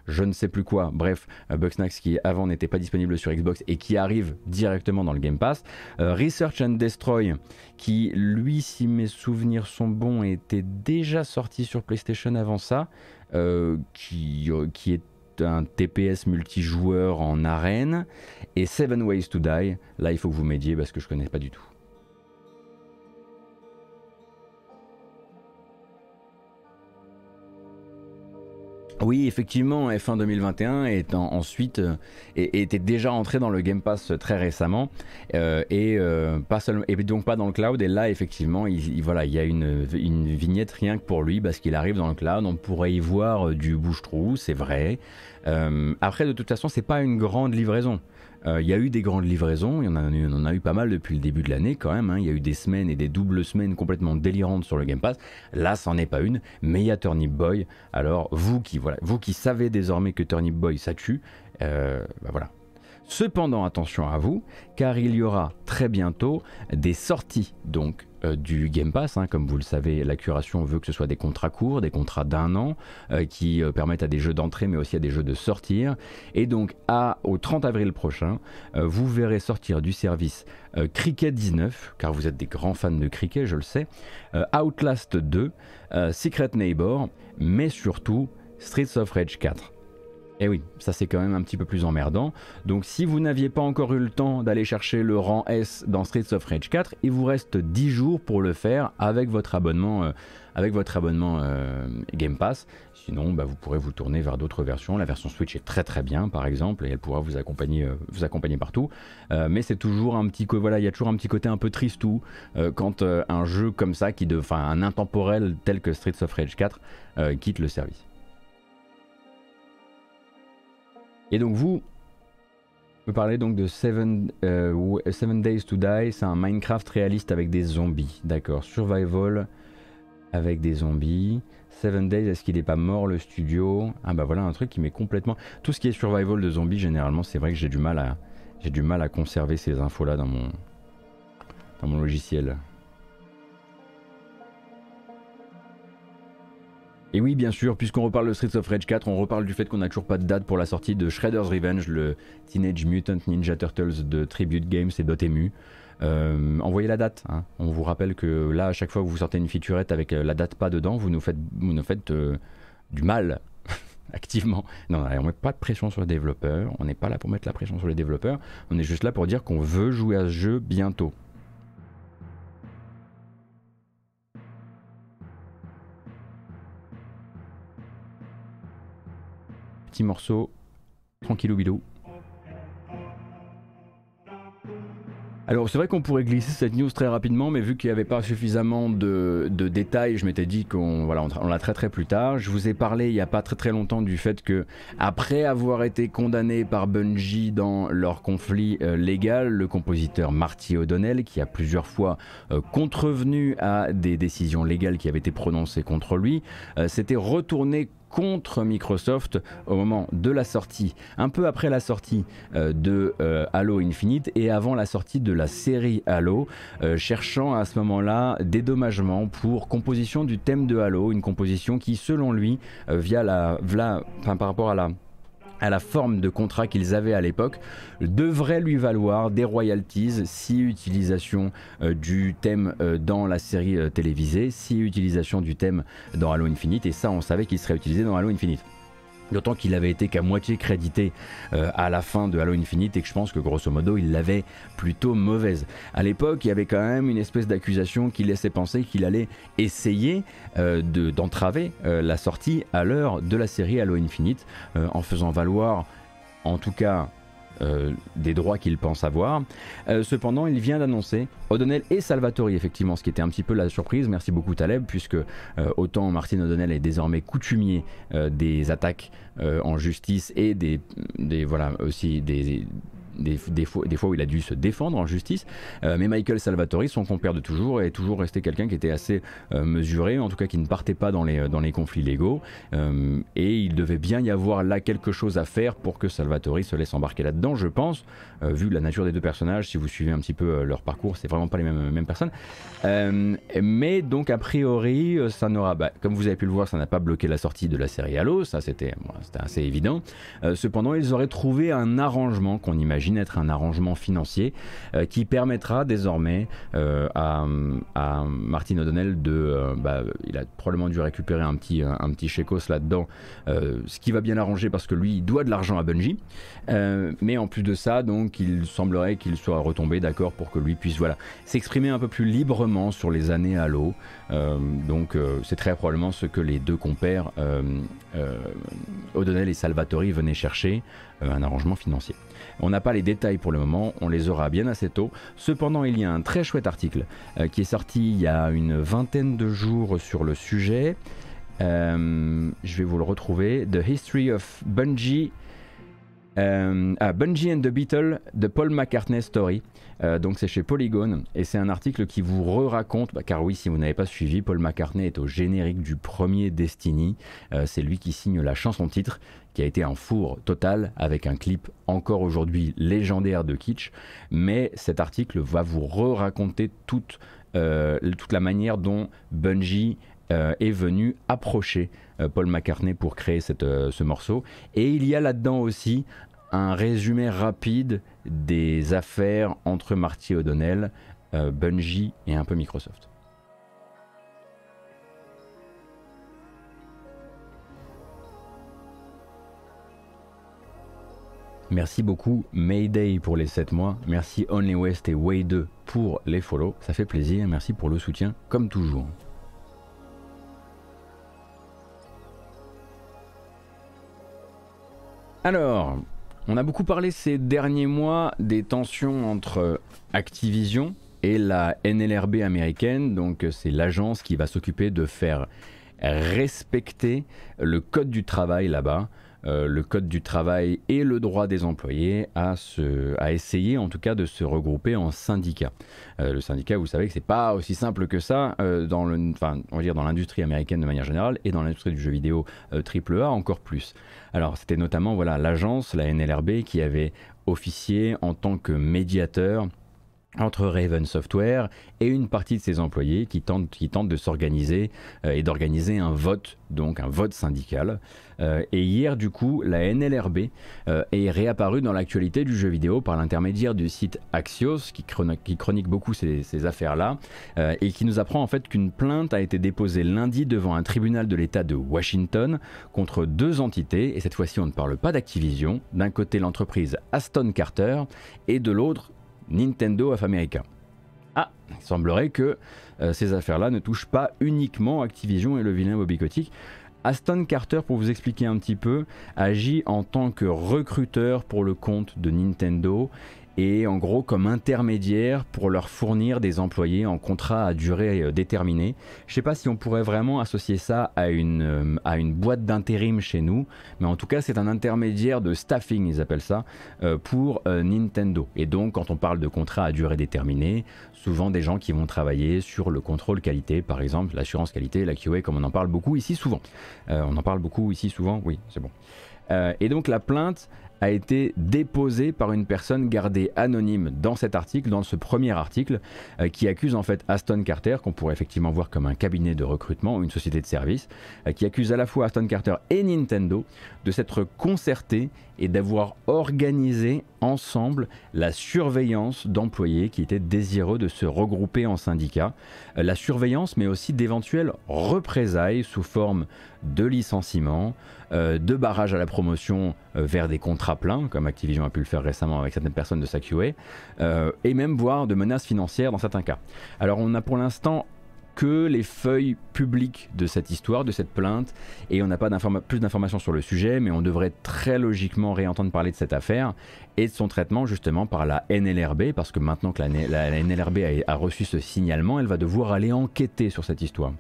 je ne sais plus quoi, bref, Bugsnax qui avant n'était pas disponible sur Xbox et qui arrive directement dans le Game Pass. Research and Destroy qui lui, si mes souvenirs sont bons, était déjà sorti sur PlayStation avant ça, qui est un TPS multijoueur en arène, et Seven Ways to Die, là il faut que vous m'aidiez parce que je ne connais pas du tout. Oui, effectivement, F1 2021 était déjà entré dans le Game Pass très récemment, pas seulement, et donc pas dans le cloud. Et là, effectivement, il y a une vignette rien que pour lui, parce qu'il arrive dans le cloud. On pourrait y voir du bouche-trou, c'est vrai. Après, de toute façon, c'est pas une grande livraison. Il y a eu des grandes livraisons, on en a eu pas mal depuis le début de l'année quand même, hein. Il y a eu des semaines et des doubles semaines complètement délirantes sur le Game Pass, là c'en est pas une, mais il y a Turnip Boy, alors vous qui savez désormais que Turnip Boy ça tue, bah voilà. Cependant attention à vous, car il y aura très bientôt des sorties donc du Game Pass, hein. Comme vous le savez, la curation veut que ce soit des contrats courts, des contrats d'1 an qui permettent à des jeux d'entrée mais aussi à des jeux de sortir, et donc au 30 avril prochain vous verrez sortir du service Cricket 19, car vous êtes des grands fans de cricket, je le sais, Outlast 2, Secret Neighbor, mais surtout Streets of Rage 4. Et oui, ça c'est quand même un petit peu plus emmerdant. Donc si vous n'aviez pas encore eu le temps d'aller chercher le rang S dans Streets of Rage 4, il vous reste 10 jours pour le faire avec votre abonnement, Game Pass. Sinon, bah, vous pourrez vous tourner vers d'autres versions. La version Switch est très très bien par exemple, et elle pourra vous accompagner partout. Mais c'est toujours un petit côté, voilà, il y a toujours un petit côté un peu tristou quand un jeu comme ça, enfin un intemporel tel que Streets of Rage 4 quitte le service. Et donc vous me parlez donc de Seven Days to Die, c'est un Minecraft réaliste avec des zombies, d'accord, survival avec des zombies, Seven Days, est-ce qu'il n'est pas mort le studio? Ah bah voilà un truc qui m'est complètement... Tout ce qui est survival de zombies généralement, c'est vrai que j'ai du mal à conserver ces infos là dans mon logiciel. Et oui bien sûr, puisqu'on reparle de Streets of Rage 4, on reparle du fait qu'on n'a toujours pas de date pour la sortie de Shredder's Revenge, le Teenage Mutant Ninja Turtles de Tribute Games et Dotemu. Envoyez la date, hein. On vous rappelle que là à chaque fois que vous sortez une featurette avec la date pas dedans, vous nous faites du mal, activement. Non, on ne met pas de pression sur les développeurs, on n'est pas là pour mettre la pression sur les développeurs, on est juste là pour dire qu'on veut jouer à ce jeu bientôt. Morceau tranquillou bilou. Alors c'est vrai qu'on pourrait glisser cette news très rapidement, mais vu qu'il n'y avait pas suffisamment de détails, je m'étais dit qu'on la traiterait plus tard. Je vous ai parlé il n'y a pas très très longtemps du fait que, après avoir été condamné par Bungie dans leur conflit légal, le compositeur Marty O'Donnell, qui a plusieurs fois contrevenu à des décisions légales qui avaient été prononcées contre lui, s'était retourné contre Microsoft au moment de la sortie, un peu après la sortie de Halo Infinite et avant la sortie de la série Halo, cherchant à ce moment-là dédommagement pour composition du thème de Halo, une composition qui selon lui, par rapport à la forme de contrat qu'ils avaient à l'époque, devrait lui valoir des royalties si utilisation du thème dans la série télévisée, si utilisation du thème dans Halo Infinite, et ça on savait qu'il serait utilisé dans Halo Infinite. D'autant qu'il avait été qu'à moitié crédité à la fin de Halo Infinite, et que je pense que grosso modo il l'avait plutôt mauvaise. À l'époque il y avait quand même une espèce d'accusation qui laissait penser qu'il allait essayer d'entraver la sortie à l'heure de la série Halo Infinite en faisant valoir en tout cas des droits qu'il pense avoir. Cependant, il vient d'annoncer O'Donnell et Salvatori, effectivement, ce qui était un petit peu la surprise. Merci beaucoup Taleb, puisque autant Martin O'Donnell est désormais coutumier des attaques en justice et des fois où il a dû se défendre en justice, mais Michael Salvatori, son compère de toujours, est toujours resté quelqu'un qui était assez mesuré, en tout cas qui ne partait pas dans les conflits légaux, et il devait bien y avoir là quelque chose à faire pour que Salvatori se laisse embarquer là-dedans, je pense, vu la nature des deux personnages. Si vous suivez un petit peu leur parcours, c'est vraiment pas les mêmes personnes, mais donc a priori ça n'aura, comme vous avez pu le voir, ça n'a pas bloqué la sortie de la série Halo, ça c'était assez évident. Cependant, ils auraient trouvé un arrangement qu'on imagine être un arrangement financier qui permettra désormais à Martin O'Donnell de, il a probablement dû récupérer un petit chécos là-dedans, ce qui va bien l'arranger parce que lui il doit de l'argent à Bungie, mais en plus de ça, donc il semblerait qu'il soit retombé d'accord pour que lui puisse, voilà, s'exprimer un peu plus librement sur les années Halo. Donc c'est très probablement ce que les deux compères O'Donnell et Salvatori venaient chercher, un arrangement financier. On n'a pas les détails pour le moment, on les aura bien assez tôt. Cependant, il y a un très chouette article qui est sorti il y a une vingtaine de jours sur le sujet. Je vais vous le retrouver. The History of Bungie. Bungie and the Beatles, The Paul McCartney Story. Donc c'est chez Polygon, et c'est un article qui vous raconte, car oui, si vous n'avez pas suivi, Paul McCartney est au générique du premier Destiny, c'est lui qui signe la chanson titre, qui a été un four total, avec un clip encore aujourd'hui légendaire de kitsch, mais cet article va vous raconter toute la manière dont Bungie est venu approcher Paul McCartney pour créer ce morceau, et il y a là-dedans aussi un résumé rapide des affaires entre Marty O'Donnell, Bungie et un peu Microsoft. Merci beaucoup Mayday pour les 7 mois, merci Only West et Way2 pour les follow, ça fait plaisir, merci pour le soutien comme toujours. Alors, on a beaucoup parlé ces derniers mois des tensions entre Activision et la NLRB américaine, donc c'est l'agence qui va s'occuper de faire respecter le code du travail là-bas, le code du travail et le droit des employés à essayer en tout cas de se regrouper en syndicat. Le syndicat, vous savez que c'est pas aussi simple que ça dans l'industrie américaine de manière générale et dans l'industrie du jeu vidéo AAA encore plus. Alors c'était notamment l'agence, la NLRB, qui avait officié en tant que médiateur entre Raven Software et une partie de ses employés qui tentent de s'organiser et d'organiser un vote, donc un vote syndical. Et hier du coup, la NLRB est réapparue dans l'actualité du jeu vidéo par l'intermédiaire du site Axios qui chronique beaucoup ces affaires-là, et qui nous apprend en fait qu'une plainte a été déposée lundi devant un tribunal de l'État de Washington contre deux entités, et cette fois-ci on ne parle pas d'Activision, d'un côté l'entreprise Aston Carter et de l'autre Nintendo of America. Ah, il semblerait que ces affaires-là ne touchent pas uniquement Activision et le vilain Bobby Kotick. Aston Carter, pour vous expliquer un petit peu, agit en tant que recruteur pour le compte de Nintendo et en gros comme intermédiaire pour leur fournir des employés en contrat à durée déterminée. Je ne sais pas si on pourrait vraiment associer ça à une boîte d'intérim chez nous, mais en tout cas c'est un intermédiaire de staffing, ils appellent ça, pour Nintendo. Et donc quand on parle de contrat à durée déterminée, souvent des gens qui vont travailler sur le contrôle qualité, par exemple l'assurance qualité, la QA, comme on en parle beaucoup ici souvent. Oui, c'est bon. Et donc la plainte a été déposée par une personne gardée anonyme dans ce premier article, qui accuse en fait Aston Carter, qu'on pourrait effectivement voir comme un cabinet de recrutement ou une société de service, qui accuse à la fois Aston Carter et Nintendo de s'être concertés et d'avoir organisé ensemble la surveillance d'employés qui étaient désireux de se regrouper en syndicats, la surveillance mais aussi d'éventuelles représailles sous forme de licenciements, de barrages à la promotion vers des contrats pleins, comme Activision a pu le faire récemment avec certaines personnes de sa QA, et même voire de menaces financières dans certains cas. Alors on a pour l'instant que les feuilles publiques de cette histoire, de cette plainte, et on n'a pas plus d'informations sur le sujet, mais on devrait très logiquement réentendre parler de cette affaire et de son traitement justement par la NLRB, parce que maintenant que la NLRB a reçu ce signalement, elle va devoir aller enquêter sur cette histoire.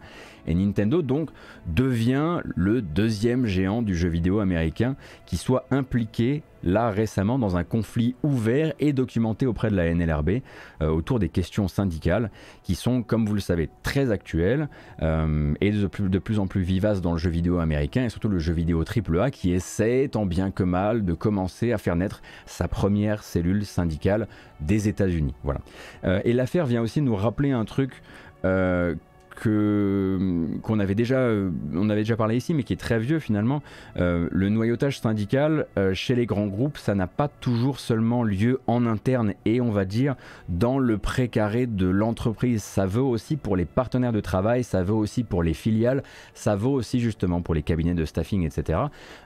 Et Nintendo donc devient le deuxième géant du jeu vidéo américain qui soit impliqué là récemment dans un conflit ouvert et documenté auprès de la NLRB autour des questions syndicales qui sont, comme vous le savez, très actuelles et de plus en plus vivaces dans le jeu vidéo américain, et surtout le jeu vidéo AAA qui essaie tant bien que mal de commencer à faire naître sa première cellule syndicale des États-Unis. Voilà. Et l'affaire vient aussi nous rappeler un truc qu'on avait déjà parlé ici, mais qui est très vieux finalement. Le noyautage syndical chez les grands groupes, ça n'a pas toujours seulement lieu en interne et on va dire dans le précaré de l'entreprise, ça vaut aussi pour les partenaires de travail, ça vaut aussi pour les filiales, ça vaut aussi justement pour les cabinets de staffing, etc.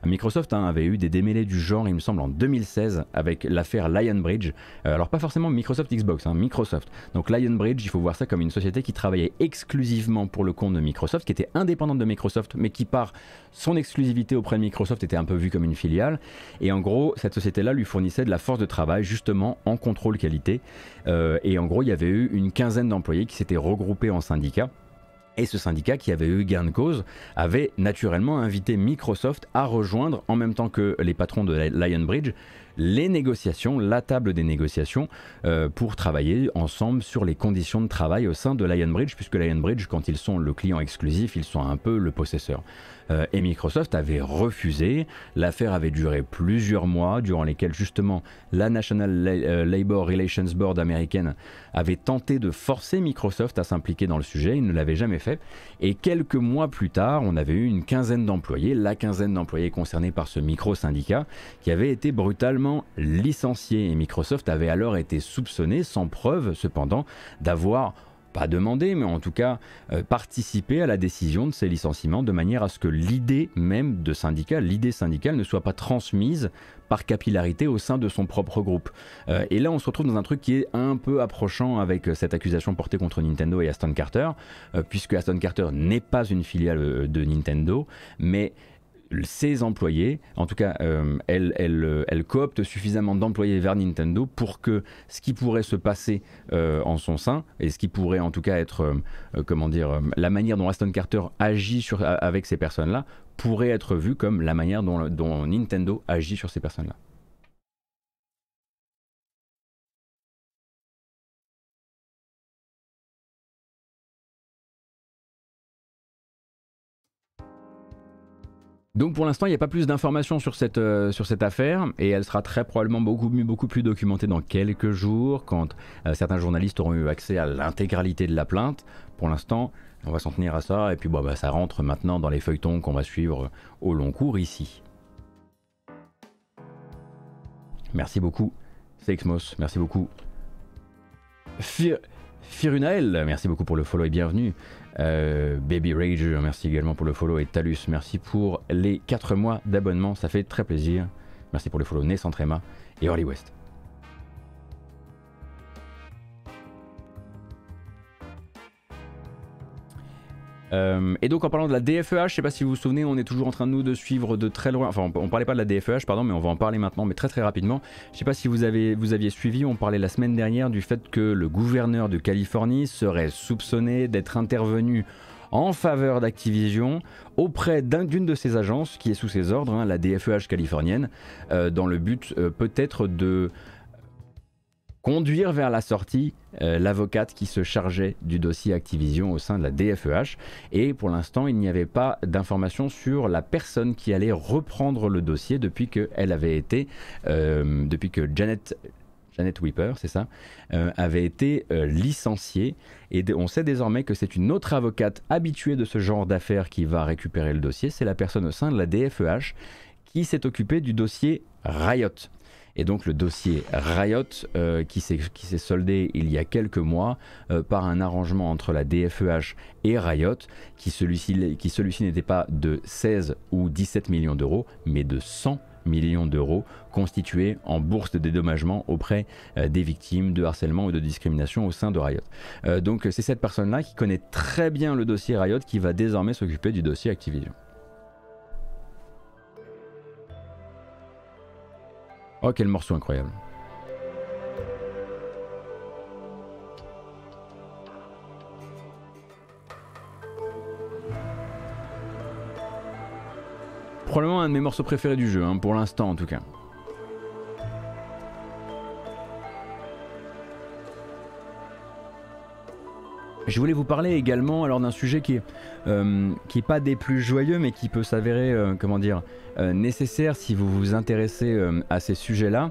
Microsoft avait eu des démêlés du genre, il me semble, en 2016 avec l'affaire Lionbridge. Alors pas forcément Microsoft Xbox, Microsoft. Donc Lionbridge, il faut voir ça comme une société qui travaillait exclusivement pour le compte de Microsoft, qui était indépendante de Microsoft, mais qui par son exclusivité auprès de Microsoft était un peu vue comme une filiale, et en gros cette société là lui fournissait de la force de travail justement en contrôle qualité, et en gros il y avait eu une quinzaine d'employés qui s'étaient regroupés en syndicats. Et ce syndicat, qui avait eu gain de cause, avait naturellement invité Microsoft à rejoindre, en même temps que les patrons de Lionbridge, les négociations, la table des négociations, pour travailler ensemble sur les conditions de travail au sein de Lionbridge, puisque Lionbridge, quand ils sont le client exclusif, ils sont un peu le possesseur. Et Microsoft avait refusé, l'affaire avait duré plusieurs mois, durant lesquels justement la National Labor Relations Board américaine avait tenté de forcer Microsoft à s'impliquer dans le sujet, il ne l'avait jamais fait, et quelques mois plus tard on avait eu une quinzaine d'employés, la quinzaine d'employés concernés par ce micro-syndicat, qui avait été brutalement licencié, et Microsoft avait alors été soupçonné, sans preuve cependant, d'avoir pas demandé, mais en tout cas participer à la décision de ces licenciements de manière à ce que l'idée même de syndicat, l'idée syndicale ne soit pas transmise par capillarité au sein de son propre groupe. Et là on se retrouve dans un truc qui est un peu approchant avec cette accusation portée contre Nintendo et Aston Carter, puisque Aston Carter n'est pas une filiale de Nintendo, mais ses employés, en tout cas elle coopte suffisamment d'employés vers Nintendo pour que ce qui pourrait se passer en son sein, et ce qui pourrait en tout cas être comment dire, la manière dont Aston Carter agit avec ces personnes là, pourrait être vue comme la manière dont Nintendo agit sur ces personnes là. Donc pour l'instant il n'y a pas plus d'informations sur cette affaire, et elle sera très probablement beaucoup plus documentée dans quelques jours quand certains journalistes auront eu accès à l'intégralité de la plainte. Pour l'instant on va s'en tenir à ça, et puis bon, bah, ça rentre maintenant dans les feuilletons qu'on va suivre au long cours ici. Merci beaucoup Sexmos, merci beaucoup Firunael, merci beaucoup pour le follow et bienvenue. Baby Rage, merci également pour le follow, et Talus, merci pour les 4 mois d'abonnement, ça fait très plaisir. Merci pour le follow, Nessantrema et Early West. Et donc en parlant de la DFEH, je sais pas si vous vous souvenez, on est toujours en train de suivre de très loin, enfin on parlait pas de la DFEH pardon, mais on va en parler maintenant, mais très rapidement. Je sais pas si vous aviez suivi, on parlait la semaine dernière du fait que le gouverneur de Californie serait soupçonné d'être intervenu en faveur d'Activision auprès d'une de ses agences qui est sous ses ordres, la DFEH californienne, dans le but peut-être de conduire vers la sortie l'avocate qui se chargeait du dossier Activision au sein de la DFEH, et pour l'instant il n'y avait pas d'informations sur la personne qui allait reprendre le dossier depuis que elle avait été depuis que Janet Weeper, c'est ça, avait été licenciée, et on sait désormais que c'est une autre avocate habituée de ce genre d'affaires qui va récupérer le dossier. C'est la personne au sein de la DFEH qui s'est occupée du dossier Riot. et donc le dossier Riot qui s'est soldé il y a quelques mois par un arrangement entre la DFEH et Riot, qui celui-ci n'était pas de 16 ou 17 millions d'euros mais de 100 millions d'euros constitués en bourse de dédommagement auprès des victimes de harcèlement ou de discrimination au sein de Riot. Donc c'est cette personne-là qui connaît très bien le dossier Riot qui va désormais s'occuper du dossier Activision. Oh quel morceau incroyable. Probablement un de mes morceaux préférés du jeu, hein, pour l'instant en tout cas. Je voulais vous parler également alors d'un sujet qui est pas des plus joyeux mais qui peut s'avérer comment dire, nécessaire si vous vous intéressez à ces sujets-là.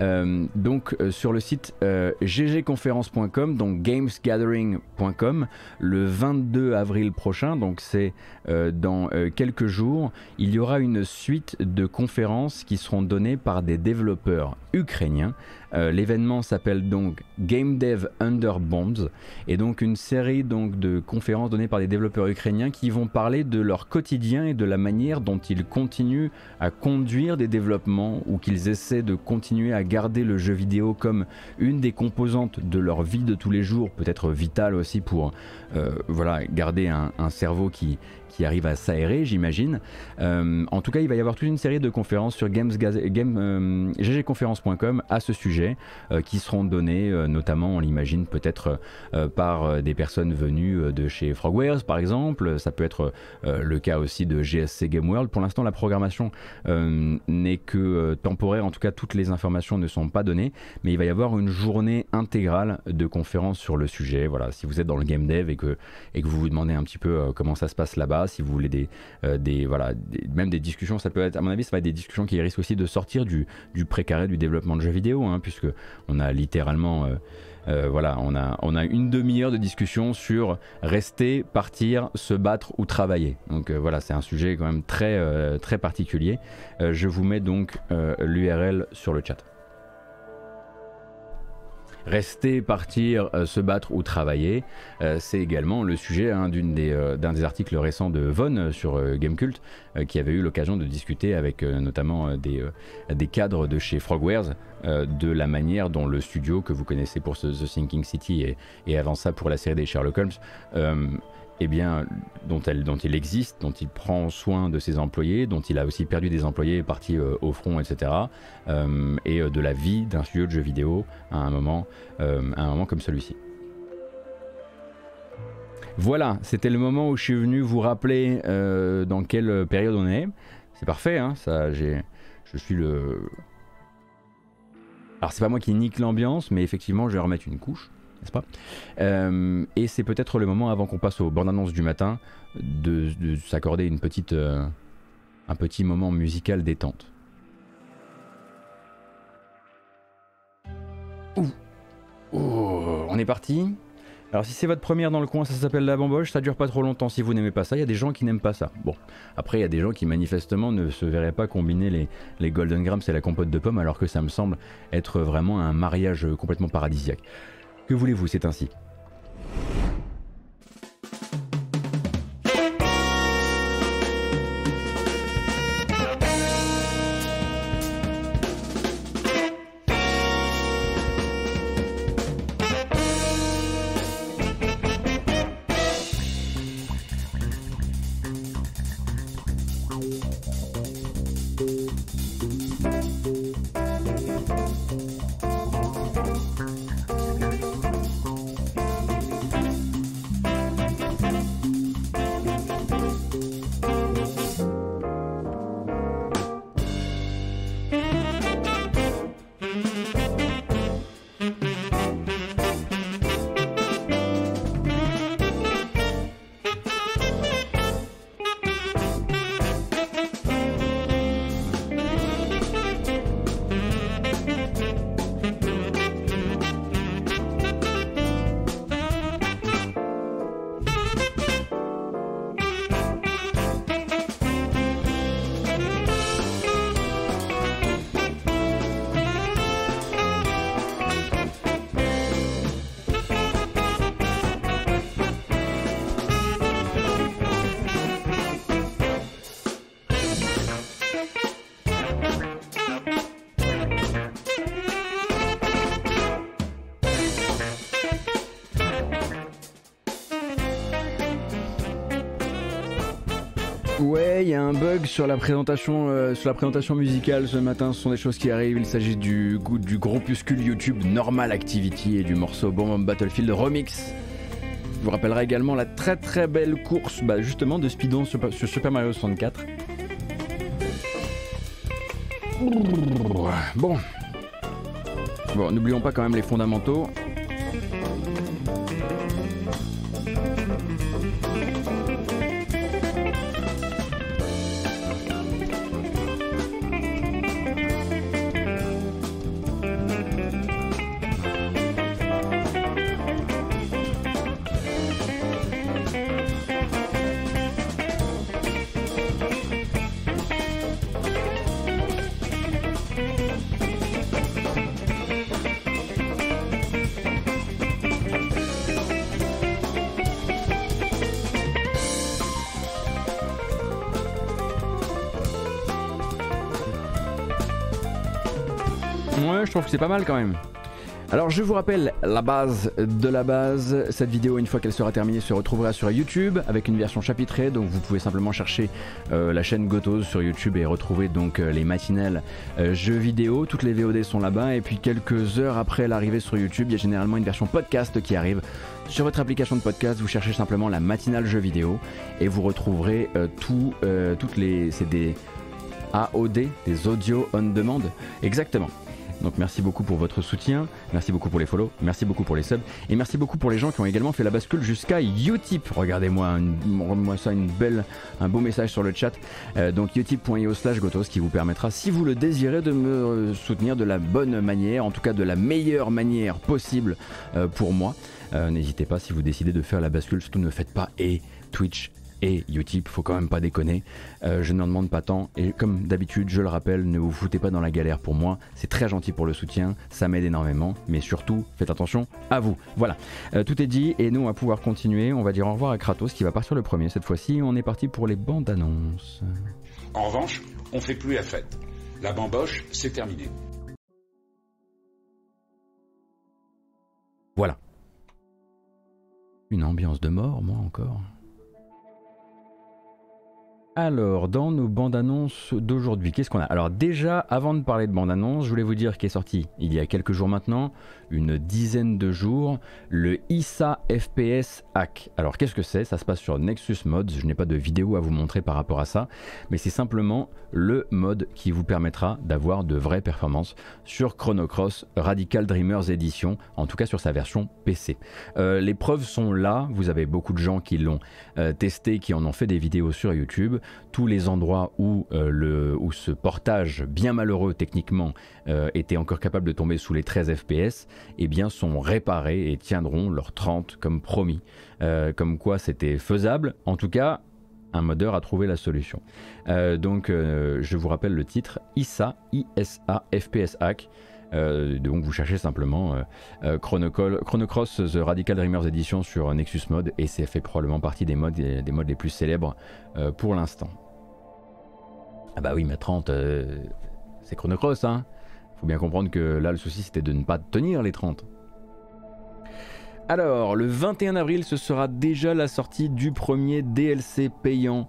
Donc sur le site ggconference.com, donc gamesgathering.com, le 22 avril prochain, donc c'est dans quelques jours, il y aura une suite de conférences qui seront données par des développeurs ukrainiens. L'événement s'appelle donc Game Dev Under Bombs, et donc une série donc, de conférences données par des développeurs ukrainiens qui vont parler de leur quotidien et de la manière dont ils continuent à conduire des développements ou qu'ils essaient de continuer à garder le jeu vidéo comme une des composantes de leur vie de tous les jours, peut-être vitale aussi pour voilà, garder un cerveau qui arrive à s'aérer, j'imagine. En tout cas, il va y avoir toute une série de conférences sur ggconference.com à ce sujet, qui seront données, notamment, on l'imagine, peut-être par des personnes venues de chez Frogwares, par exemple. Ça peut être le cas aussi de GSC Game World. Pour l'instant, la programmation n'est que temporaire. En tout cas, toutes les informations ne sont pas données, mais il va y avoir une journée intégrale de conférences sur le sujet. Voilà, si vous êtes dans le game dev et que vous vous demandez un petit peu comment ça se passe là-bas, si vous voulez même des discussions, ça peut être, à mon avis, ça va être des discussions qui risquent aussi de sortir du précaré du développement de jeux vidéo, hein, puisque on a littéralement, voilà, on a une demi-heure de discussion sur rester, partir, se battre ou travailler. Donc voilà, c'est un sujet quand même très, très particulier. Je vous mets donc l'URL sur le chat. Rester, partir, se battre ou travailler, c'est également le sujet hein, d'un des articles récents de Von sur Gamekult, qui avait eu l'occasion de discuter avec notamment des cadres de chez Frogwares de la manière dont le studio que vous connaissez pour The Sinking City et avant ça pour la série des Sherlock Holmes, eh bien, dont il existe, dont il prend soin de ses employés, dont il a aussi perdu des employés, partis au front, etc. Et de la vie d'un studio de jeux vidéo à un moment comme celui-ci. Voilà, c'était le moment où je suis venu vous rappeler dans quelle période on est. C'est parfait, hein, ça, je suis le... Alors c'est pas moi qui nique l'ambiance, mais effectivement je vais remettre une couche. N'est-ce pas ? Et c'est peut-être le moment, avant qu'on passe aux bandes annonces du matin, de s'accorder un petit moment musical détente. Ouh. Oh, on est parti. Alors si c'est votre première dans le coin, ça s'appelle la bamboche, ça dure pas trop longtemps si vous n'aimez pas ça, il y a des gens qui n'aiment pas ça. Bon, après il y a des gens qui manifestement ne se verraient pas combiner les Golden Grams et la compote de pommes alors que ça me semble être vraiment un mariage complètement paradisiaque. Que voulez-vous, c'est ainsi. il y a un bug sur la présentation musicale ce matin. Ce sont des choses qui arrivent. Il s'agit du groupuscule YouTube Normal Activity et du morceau Bomb Battlefield Remix. Je vous rappellerai également la très très belle course justement de Spidon sur Super Mario 64. Bon. Bon, n'oublions pas quand même les fondamentaux. Je trouve que c'est pas mal quand même. Alors je vous rappelle la base de la base. Cette vidéo, une fois qu'elle sera terminée, se retrouvera sur YouTube avec une version chapitrée. Donc vous pouvez simplement chercher la chaîne Gotoz sur YouTube et retrouver donc les matinales jeux vidéo. Toutes les VOD sont là-bas. Et puis quelques heures après l'arrivée sur YouTube, il y a généralement une version podcast qui arrive. Sur votre application de podcast, vous cherchez simplement la matinale jeux vidéo et vous retrouverez toutes les... C'est des AOD, des audio on demand. Exactement. Donc merci beaucoup pour votre soutien, merci beaucoup pour les follow, merci beaucoup pour les subs et merci beaucoup pour les gens qui ont également fait la bascule jusqu'à Utip. Regardez-moi ça, un beau message sur le chat. Donc utip.io/gotoz qui vous permettra, si vous le désirez, de me soutenir de la bonne manière, en tout cas de la meilleure manière possible pour moi. N'hésitez pas si vous décidez de faire la bascule, surtout ne faites pas et Twitch. Et Utip, faut quand même pas déconner, je n'en demande pas tant et comme d'habitude je le rappelle, ne vous foutez pas dans la galère pour moi, c'est très gentil pour le soutien, ça m'aide énormément, mais surtout faites attention à vous. Voilà, tout est dit et nous on va pouvoir continuer, on va dire au revoir à Kratos qui va partir le premier cette fois-ci, on est parti pour les bandes annonces. En revanche, on fait plus la fête, la bamboche c'est terminé. Voilà. Une ambiance de mort, moi encore. Alors, dans nos bandes annonces d'aujourd'hui, qu'est-ce qu'on a? Alors déjà, avant de parler de bandes annonces, je voulais vous dire qu'est sorti, il y a quelques jours maintenant, une dizaine de jours, le ISA FPS Hack. Alors qu'est-ce que c'est? Ça se passe sur Nexus Mods, je n'ai pas de vidéo à vous montrer par rapport à ça, mais c'est simplement le mod qui vous permettra d'avoir de vraies performances sur Chrono Cross Radical Dreamers Edition, en tout cas sur sa version PC. Les preuves sont là, vous avez beaucoup de gens qui l'ont testé, qui en ont fait des vidéos sur YouTube. Tous les endroits où, où ce portage bien malheureux techniquement était encore capable de tomber sous les 13 FPS, eh bien sont réparés et tiendront leurs 30 comme promis. Comme quoi c'était faisable, en tout cas un modeur a trouvé la solution. Donc je vous rappelle le titre, ISA FPS Hack. Donc vous cherchez simplement Chrono Cross The Radical Dreamers Edition sur Nexus Mod et c'est fait probablement partie des mods les plus célèbres pour l'instant. Ah bah oui mais 30 c'est Chrono Cross hein. Faut bien comprendre que là le souci c'était de ne pas tenir les 30. Alors, le 21 avril, ce sera déjà la sortie du premier DLC payant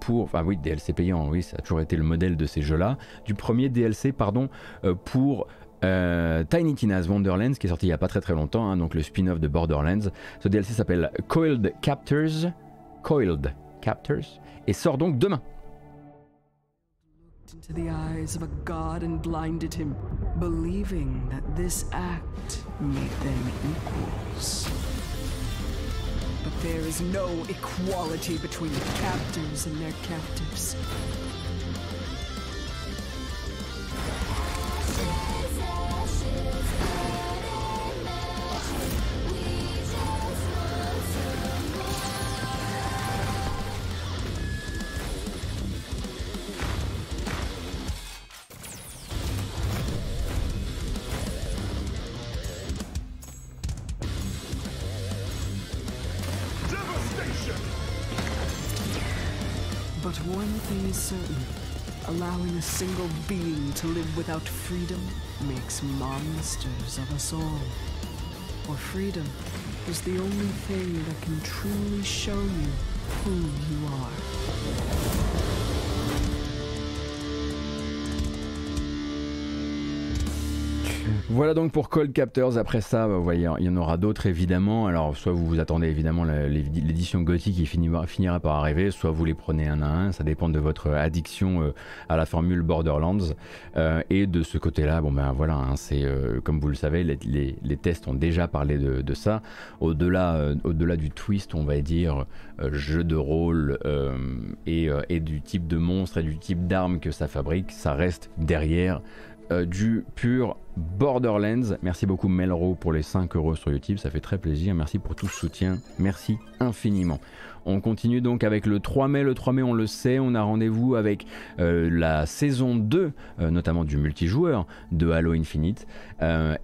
pour... Enfin oui, DLC payant, oui, ça a toujours été le modèle de ces jeux-là. Du premier DLC, pardon, pour... Tiny Tina's Wonderlands qui est sorti il n'y a pas très très longtemps, hein, donc le spin-off de Borderlands. Ce DLC s'appelle Coiled Captors et sort donc demain. Into the eyes of a god and blinded him, believing that this act made them equals. But there is no equality between the captors and their captives. Certain. Allowing a single being to live without freedom makes monsters of us all. For freedom is the only thing that can truly show you who you are. Voilà donc pour Cold Captors. Après ça, bah, vous voyez, il y en aura d'autres évidemment. Alors soit vous vous attendez évidemment l'édition GOTY qui finira par arriver, soit vous les prenez un à un. Ça dépend de votre addiction à la formule Borderlands. Et de ce côté-là, bon ben voilà, hein, c'est comme vous le savez, les tests ont déjà parlé de ça. Au-delà du twist, on va dire jeu de rôle et du type de monstre et du type d'armes que ça fabrique, ça reste derrière du pur Borderlands. Merci beaucoup Melro pour les 5 € sur YouTube, ça fait très plaisir, merci pour tout soutien, merci infiniment. On continue donc avec le 3 mai. Le 3 mai, on le sait, on a rendez-vous avec la saison 2, notamment du multijoueur de Halo Infinite,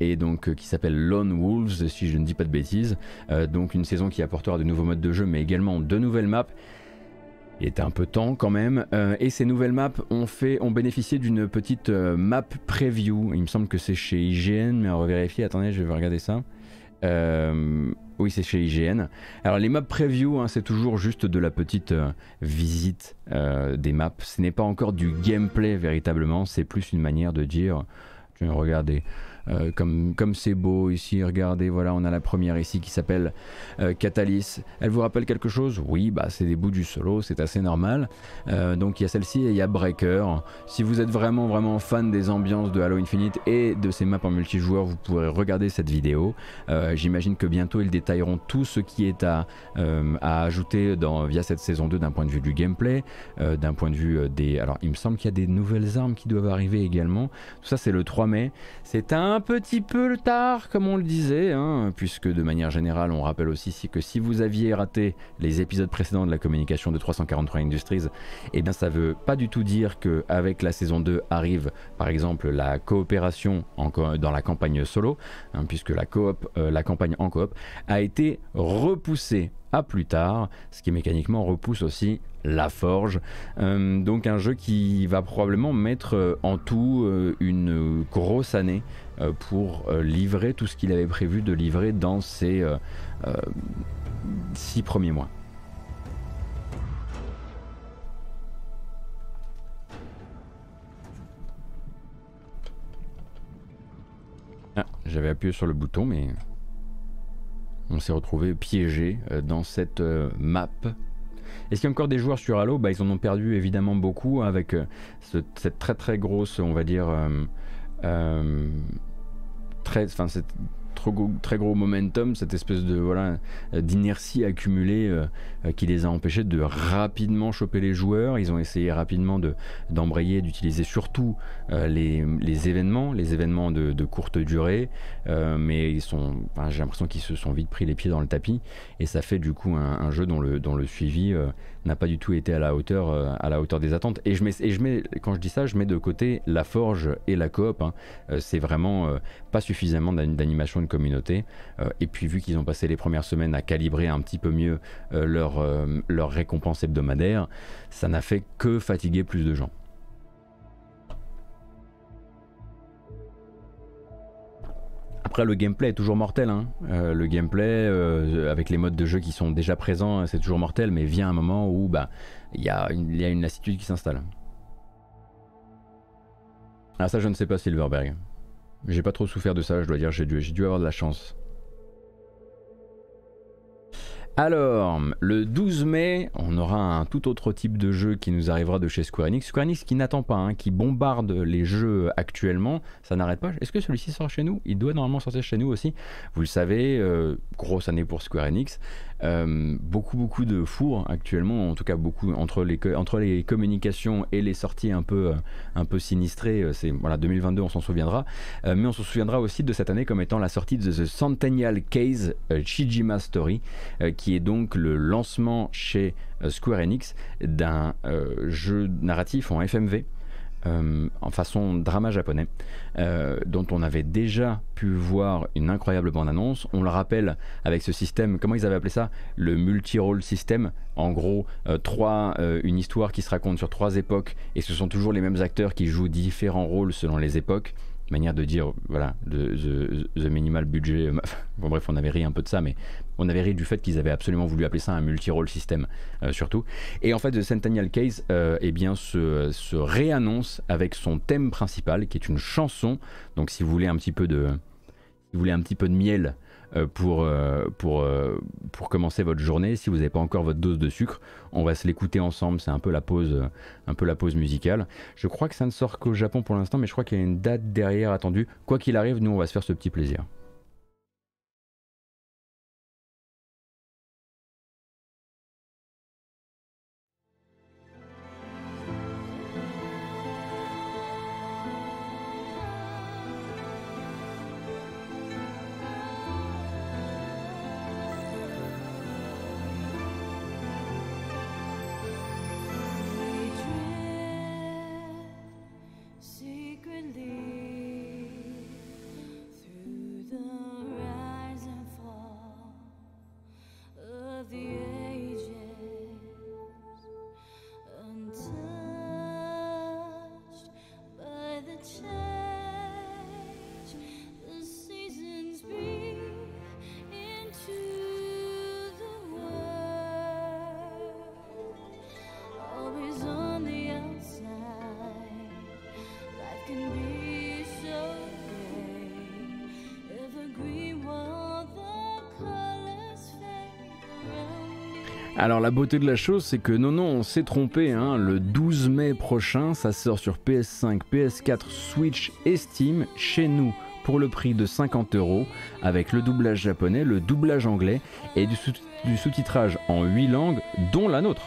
et donc qui s'appelle Lone Wolves, si je ne dis pas de bêtises. Donc une saison qui apportera de nouveaux modes de jeu, mais également de nouvelles maps. Il était un peu temps quand même, et ces nouvelles maps ont bénéficié d'une petite map preview. Il me semble que c'est chez IGN, mais on va vérifier, attendez, je vais regarder ça. Oui, c'est chez IGN. Alors les maps preview, hein, c'est toujours juste de la petite visite des maps. Ce n'est pas encore du gameplay véritablement, c'est plus une manière de dire, regardez, comme c'est beau ici, regardez, voilà, on a la première ici qui s'appelle Catalyst. Elle vous rappelle quelque chose? Oui, bah c'est des bouts du solo, c'est assez normal. Donc il y a celle-ci et il y a Breaker. Si vous êtes vraiment vraiment fan des ambiances de Halo Infinite et de ses maps en multijoueur, vous pourrez regarder cette vidéo. J'imagine que bientôt ils détailleront tout ce qui est à ajouter via cette saison 2 d'un point de vue du gameplay, d'un point de vue des... Alors il me semble qu'il y a des nouvelles armes qui doivent arriver également. Tout ça c'est le 3 mai. C'est un petit peu tard comme on le disait, hein, puisque de manière générale on rappelle aussi que si vous aviez raté les épisodes précédents de la communication de 343 Industries, eh bien ça veut pas du tout dire qu'avec la saison 2 arrive par exemple la coopération dans la campagne solo, hein, puisque la campagne en coop a été repoussée à plus tard, ce qui mécaniquement repousse aussi la forge. Donc un jeu qui va probablement mettre en tout une grosse année pour livrer tout ce qu'il avait prévu de livrer dans ses 6 premiers mois. Ah, j'avais appuyé sur le bouton mais... on s'est retrouvé piégé dans cette map. Est-ce qu'il y a encore des joueurs sur Halo? Bah, ils en ont perdu évidemment beaucoup avec cette très très grosse, on va dire, très gros momentum, cette espèce de voilà d'inertie accumulée qui les a empêchés de rapidement choper les joueurs. Ils ont essayé rapidement d'embrayer, d'utiliser surtout les événements de courte durée, mais ils sont, enfin, j'ai l'impression qu'ils se sont vite pris les pieds dans le tapis et ça fait du coup un jeu dont le suivi n'a pas du tout été à la hauteur des attentes. Et quand je dis ça, je mets de côté la forge et la coop, hein. C'est vraiment pas suffisamment d'animation de communauté, et puis vu qu'ils ont passé les premières semaines à calibrer un petit peu mieux leur récompense hebdomadaire, ça n'a fait que fatiguer plus de gens. Après le gameplay est toujours mortel, hein. Le gameplay avec les modes de jeu qui sont déjà présents, c'est toujours mortel, mais vient un moment où bah, y a une lassitude qui s'installe. Ah ça je ne sais pas Silverberg, j'ai pas trop souffert de ça je dois dire, j'ai dû avoir de la chance. Alors, le 12 mai, on aura un tout autre type de jeu qui nous arrivera de chez Square Enix. Square Enix qui n'attend pas, hein, qui bombarde les jeux actuellement, ça n'arrête pas. Est-ce que celui-ci sort chez nous? Il doit normalement sortir chez nous aussi. Vous le savez, grosse année pour Square Enix. Beaucoup de fours actuellement, en tout cas beaucoup entre les communications et les sorties un peu sinistrées. C'est voilà 2022, on s'en souviendra, mais on se souviendra aussi de cette année comme étant la sortie de The Centennial Case Shijima Story, qui est donc le lancement chez Square Enix d'un jeu narratif en FMV. En façon drama japonais, dont on avait déjà pu voir une incroyable bande-annonce. On le rappelle avec ce système, comment ils avaient appelé ça? Le multi-role system. En gros, une histoire qui se raconte sur 3 époques et ce sont toujours les mêmes acteurs qui jouent différents rôles selon les époques. manière de dire, voilà, the minimal budget, bon bref, on avait ri un peu de ça, mais on avait ri du fait qu'ils avaient absolument voulu appeler ça un multi-role system, surtout. Et en fait, The Centennial Case, eh bien, se réannonce avec son thème principal, qui est une chanson. Donc si vous voulez un petit peu de, si vous voulez un petit peu de miel pour commencer votre journée, si vous n'avez pas encore votre dose de sucre, on va se l'écouter ensemble. C'est un peu la pause musicale. Je crois que ça ne sort qu'au Japon pour l'instant, mais je crois qu'il y a une date derrière attendue. Quoi qu'il arrive, nous on va se faire ce petit plaisir. Alors la beauté de la chose, c'est que non, on s'est trompé, hein. Le 12 mai prochain, ça sort sur PS5, PS4, Switch et Steam, chez nous, pour le prix de 50 €, avec le doublage japonais, le doublage anglais et du sous-titrage en 8 langues, dont la nôtre.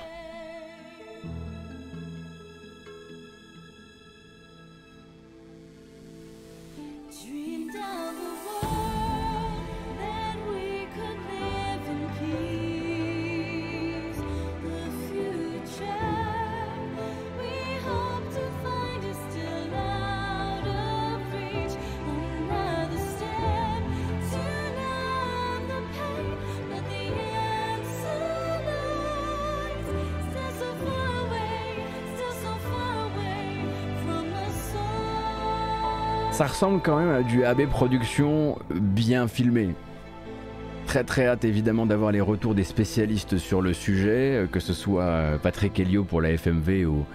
Ça ressemble quand même à du AB Productions bien filmé. Très très hâte évidemment d'avoir les retours des spécialistes sur le sujet, que ce soit Patrick Helio pour la FMV ou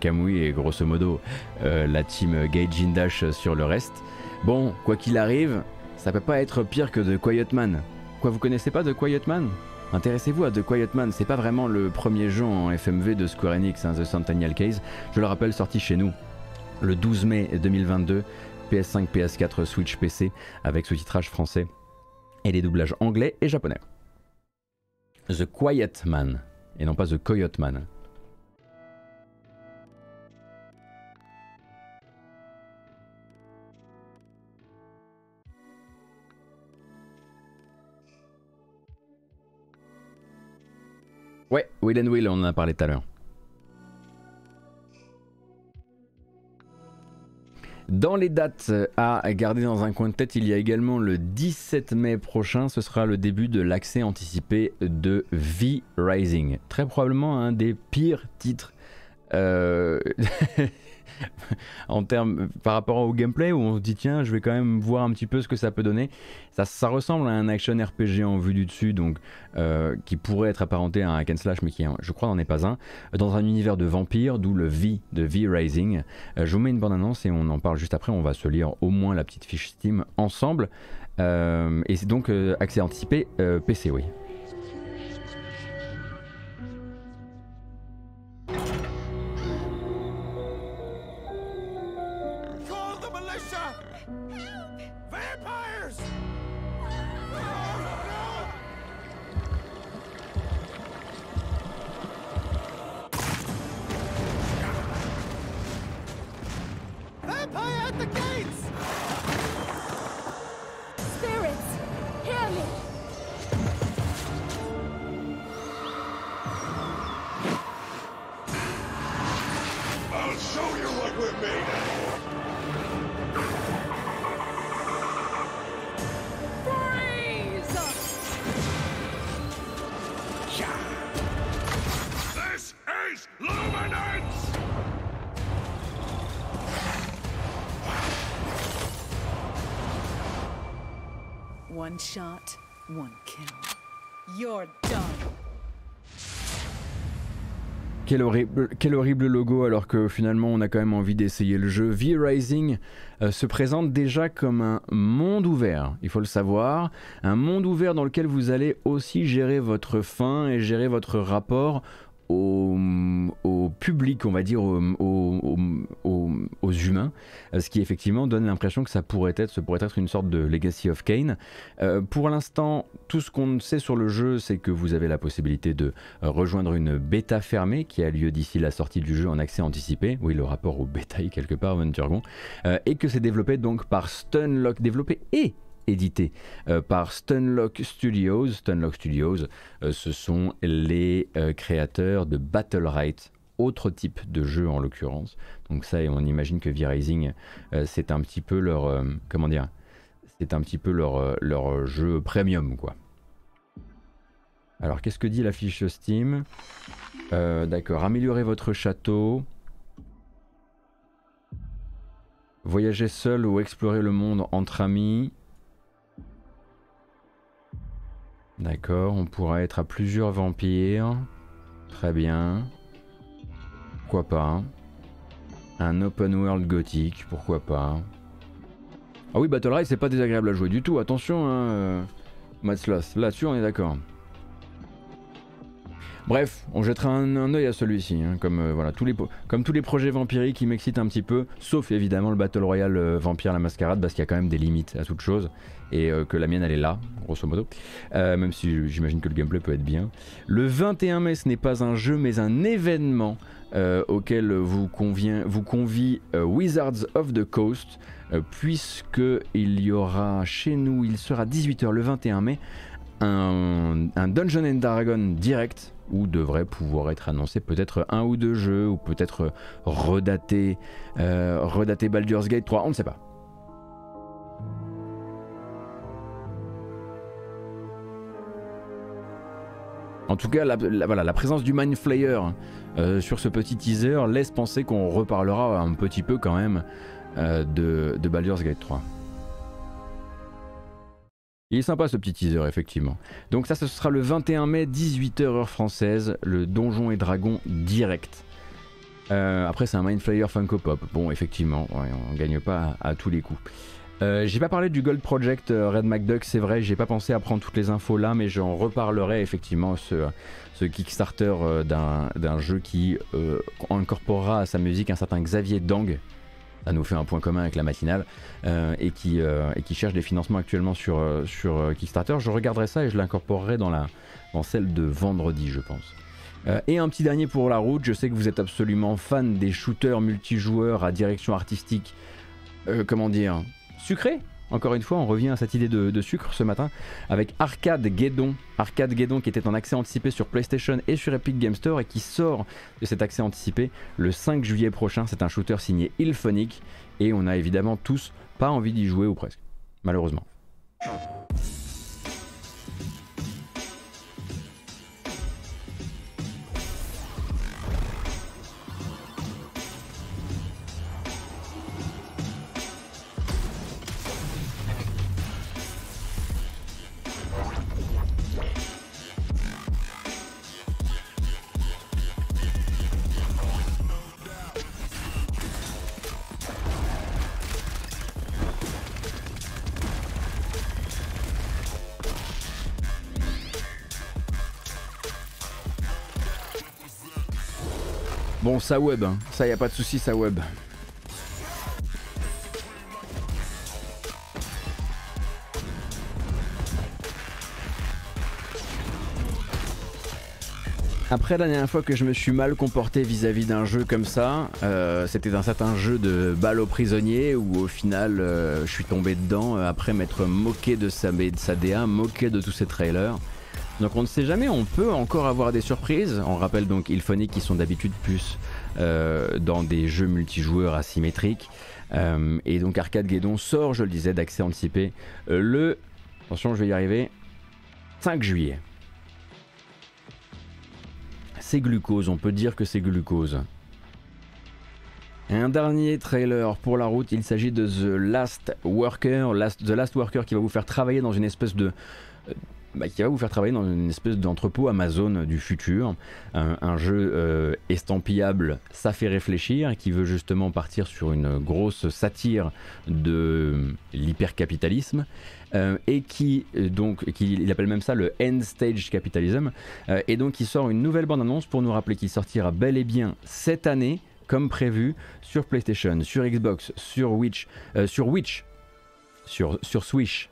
Kamui et grosso modo la team Gaijin Dash sur le reste. Bon, quoi qu'il arrive, ça peut pas être pire que The Quiet Man. Quoi, vous connaissez pas The Quiet Man ? Intéressez-vous à The Quiet Man, c'est pas vraiment le premier jeu en FMV de Square Enix, hein, The Centennial Case, je le rappelle, sorti chez nous le 12 mai 2022, PS5, PS4, Switch, PC, avec sous-titrage français et les doublages anglais et japonais. The Quiet Man, et non pas The Coyote Man. Ouais, Will and Will, on en a parlé tout à l'heure. Dans les dates à garder dans un coin de tête, il y a également le 17 mai prochain, ce sera le début de l'accès anticipé de V-Rising. Très probablement un des pires titres en termes, par rapport au gameplay, où on se dit tiens, je vais quand même voir un petit peu ce que ça peut donner. Ça ressemble à un action RPG en vue du dessus, donc qui pourrait être apparenté à un hack and slash, mais qui je crois n'en est pas un, dans un univers de vampires, d'où le V de V-Rising. Je vous mets une bande annonce et on en parle juste après. On va se lire au moins la petite fiche Steam ensemble, et c'est donc accès anticipé PC, oui. Luminance! One shot, one kill. You're done. Quel horrible logo, alors que finalement on a quand même envie d'essayer le jeu. V-Rising se présente déjà comme un monde ouvert, il faut le savoir. Un monde ouvert dans lequel vous allez aussi gérer votre faim et gérer votre rapport au public, on va dire, aux humains, ce qui effectivement donne l'impression que ça pourrait être une sorte de Legacy of Kain. Pour l'instant, tout ce qu'on sait sur le jeu, c'est que vous avez la possibilité de rejoindre une bêta fermée qui a lieu d'ici la sortie du jeu en accès anticipé, oui, le rapport au bétail quelque part, Van Turgon, et que c'est développé donc par Stunlock, développé et édité par Stunlock Studios. Stunlock Studios, ce sont les créateurs de Battle Right, autre type de jeu en l'occurrence. Donc ça, et on imagine que V-Rising, c'est un petit peu leur, comment dire, c'est un petit peu leur jeu premium, quoi. Alors qu'est-ce que dit la fiche Steam? D'accord, améliorez votre château. Voyager seul ou explorer le monde entre amis. D'accord, on pourra être à plusieurs vampires. Très bien. Pourquoi pas? Un open world gothique, pourquoi pas? Ah oui, Battle Royale, c'est pas désagréable à jouer du tout, attention, hein, Matslas, là-dessus on est d'accord. Bref, on jettera un œil à celui-ci, hein, comme, voilà, comme tous les projets vampiriques qui m'excitent un petit peu, sauf évidemment le Battle Royale Vampire la Mascarade, parce qu'il y a quand même des limites à toute chose, et que la mienne elle est là, grosso modo, même si j'imagine que le gameplay peut être bien. Le 21 mai, ce n'est pas un jeu, mais un événement auquel vous convie Wizards of the Coast, puisqu'il y aura chez nous, il sera 18h le 21 mai, un Dungeon and Dragon direct, où devrait pouvoir être annoncé peut-être un ou deux jeux, ou peut-être redater Baldur's Gate 3, on ne sait pas. En tout cas, voilà, la présence du Mindflayer sur ce petit teaser laisse penser qu'on reparlera un petit peu quand même de Baldur's Gate 3. Il est sympa ce petit teaser, effectivement. Donc ça, ce sera le 21 mai, 18h heure française, le Donjon et Dragon direct. Après, c'est un Mindflayer Funko Pop. Bon, effectivement, ouais, on ne gagne pas à tous les coups. J'ai pas parlé du Gold Project Red McDuck, c'est vrai, j'ai pas pensé à prendre toutes les infos là, mais j'en reparlerai effectivement, ce Kickstarter d'un jeu qui incorporera à sa musique un certain Xavier Dang. Ça nous fait un point commun avec la matinale, et qui cherche des financements actuellement sur Kickstarter. Je regarderai ça et je l'incorporerai dans celle de vendredi, je pense. Et un petit dernier pour la route, je sais que vous êtes absolument fan des shooters multijoueurs à direction artistique, comment dire, sucrée. Encore une fois, on revient à cette idée de sucre ce matin, avec Arcade Guédon qui était en accès anticipé sur PlayStation et sur Epic Game Store, et qui sort de cet accès anticipé le 5 juillet prochain. C'est un shooter signé Ilphonic, et on a évidemment tous pas envie d'y jouer, ou presque, malheureusement. Bon, ça web, hein. Ça y a pas de souci, ça web. Après, la dernière fois que je me suis mal comporté vis-à-vis d'un jeu comme ça, c'était un certain jeu de balle aux prisonniers où au final je suis tombé dedans après m'être moqué de sa DA, moqué de tous ces trailers. Donc on ne sait jamais, on peut encore avoir des surprises. On rappelle donc Ilphonic, qui sont d'habitude plus dans des jeux multijoueurs asymétriques. Et donc Arcade Guédon sort, je le disais, d'accès anticipé le... Attention, je vais y arriver. 5 juillet. C'est glucose, on peut dire que c'est glucose. Un dernier trailer pour la route, il s'agit de The Last Worker qui va vous faire travailler dans une espèce de... qui va vous faire travailler dans une espèce d'entrepôt Amazon du futur, un jeu estampillable, ça fait réfléchir, qui veut justement partir sur une grosse satire de l'hypercapitalisme, et qui donc, il appelle même ça le end stage capitalism, et donc il sort une nouvelle bande-annonce pour nous rappeler qu'il sortira bel et bien cette année, comme prévu, sur PlayStation, sur Xbox, sur Switch,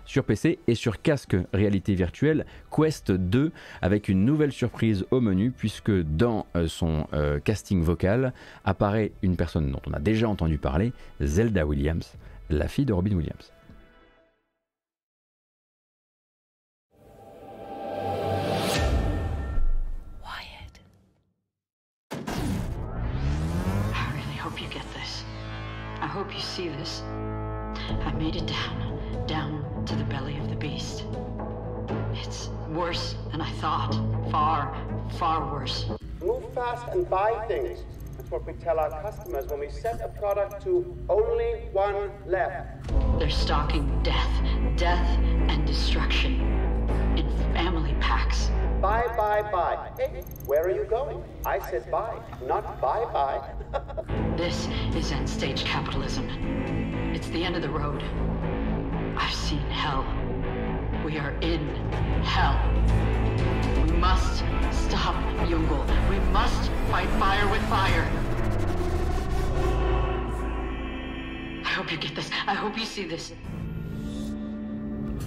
sur PC et sur casque réalité virtuelle Quest 2, avec une nouvelle surprise au menu, puisque dans son casting vocal apparaît une personne dont on a déjà entendu parler, Zelda Williams, la fille de Robin Williams. I really hope you get this. I hope you see this. I made it down to the belly of the beast. It's worse than I thought. Far, far worse. Move fast and buy things. That's what we tell our customers when we set a product to only one left. They're stocking death and destruction in family packs. Buy, buy, buy. Hey, where are you going? I said buy, not bye bye. This is end stage capitalism. It's the end of the road. I've seen hell. We are in hell. We must stop Yungol. We must fight fire with fire. I hope you get this. I hope you see this.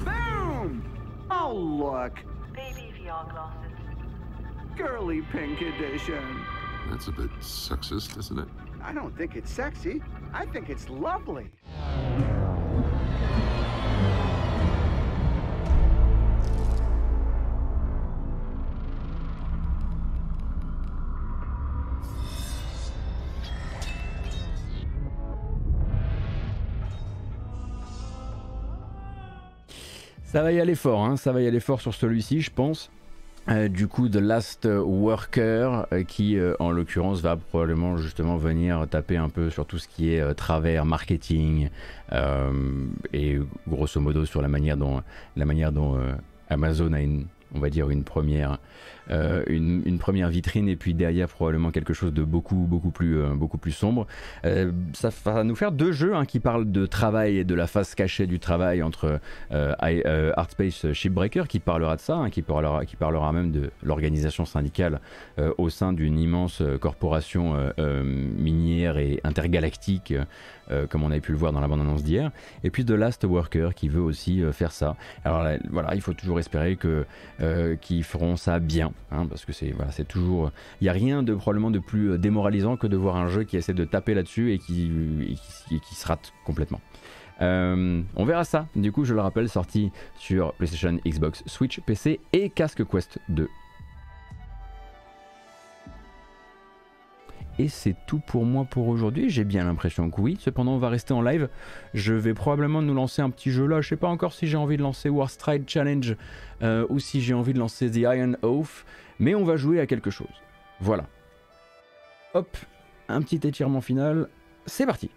Boom! Oh, look. Baby VR glasses. Girly pink edition. That's a bit sexist, isn't it? I don't think it's sexy. I think it's lovely. Ça va y aller fort, hein, ça va y aller fort sur celui-ci, je pense. Du coup, The Last Worker, qui en l'occurrence va probablement justement venir taper un peu sur tout ce qui est travers marketing, et grosso modo sur la manière dont Amazon a une première vitrine, et puis derrière probablement quelque chose de beaucoup plus sombre. Ça va nous faire deux jeux, hein, qui parlent de travail et de la face cachée du travail, entre Artspace Shipbreaker qui parlera de ça, hein, qui parlera même de l'organisation syndicale au sein d'une immense corporation minière et intergalactique, comme on avait pu le voir dans la bande-annonce d'hier, et puis The Last Worker qui veut aussi faire ça. Alors là, voilà, il faut toujours espérer que qu'ils feront ça bien, hein, parce que c'est, voilà, c'est toujours, il n'y a rien de probablement de plus démoralisant que de voir un jeu qui essaie de taper là-dessus et qui se rate complètement. On verra ça, du coup, je le rappelle, sorti sur PlayStation, Xbox, Switch, PC et casque Quest 2. Et c'est tout pour moi pour aujourd'hui, j'ai bien l'impression que oui, cependant on va rester en live, je vais probablement nous lancer un petit jeu là, je sais pas encore si j'ai envie de lancer Warstride Challenge, ou si j'ai envie de lancer The Iron Oath, mais on va jouer à quelque chose, voilà. Hop, un petit étirement final, c'est parti.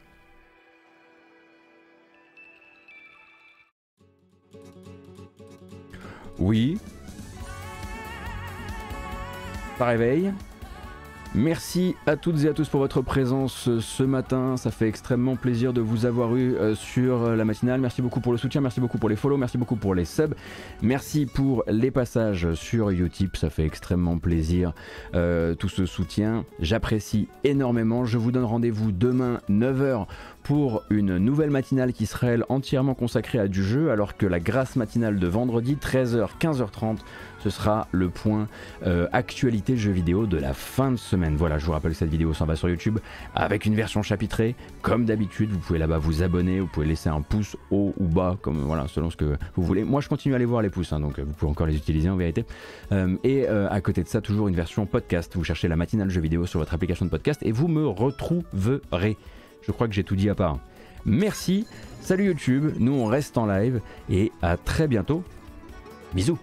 Oui, ça réveille. Merci à toutes et à tous pour votre présence ce matin, ça fait extrêmement plaisir de vous avoir eu sur la matinale, merci beaucoup pour le soutien, merci beaucoup pour les follow, merci beaucoup pour les subs, merci pour les passages sur Utip, ça fait extrêmement plaisir, tout ce soutien, j'apprécie énormément, je vous donne rendez-vous demain 9h pour une nouvelle matinale qui sera elle entièrement consacrée à du jeu, alors que la grasse matinale de vendredi 13h, 15h30, ce sera le point actualité jeux vidéo de la fin de semaine. Voilà, je vous rappelle que cette vidéo s'en va sur YouTube avec une version chapitrée. Comme d'habitude, vous pouvez là-bas vous abonner, vous pouvez laisser un pouce haut ou bas, comme, voilà, selon ce que vous voulez. Moi, je continue à aller voir les pouces, hein, donc vous pouvez encore les utiliser en vérité. À côté de ça, toujours une version podcast. Vous cherchez la matinale jeux vidéo sur votre application de podcast et vous me retrouverez. Je crois que j'ai tout dit à part. Merci, salut YouTube, nous on reste en live et à très bientôt. Bisous.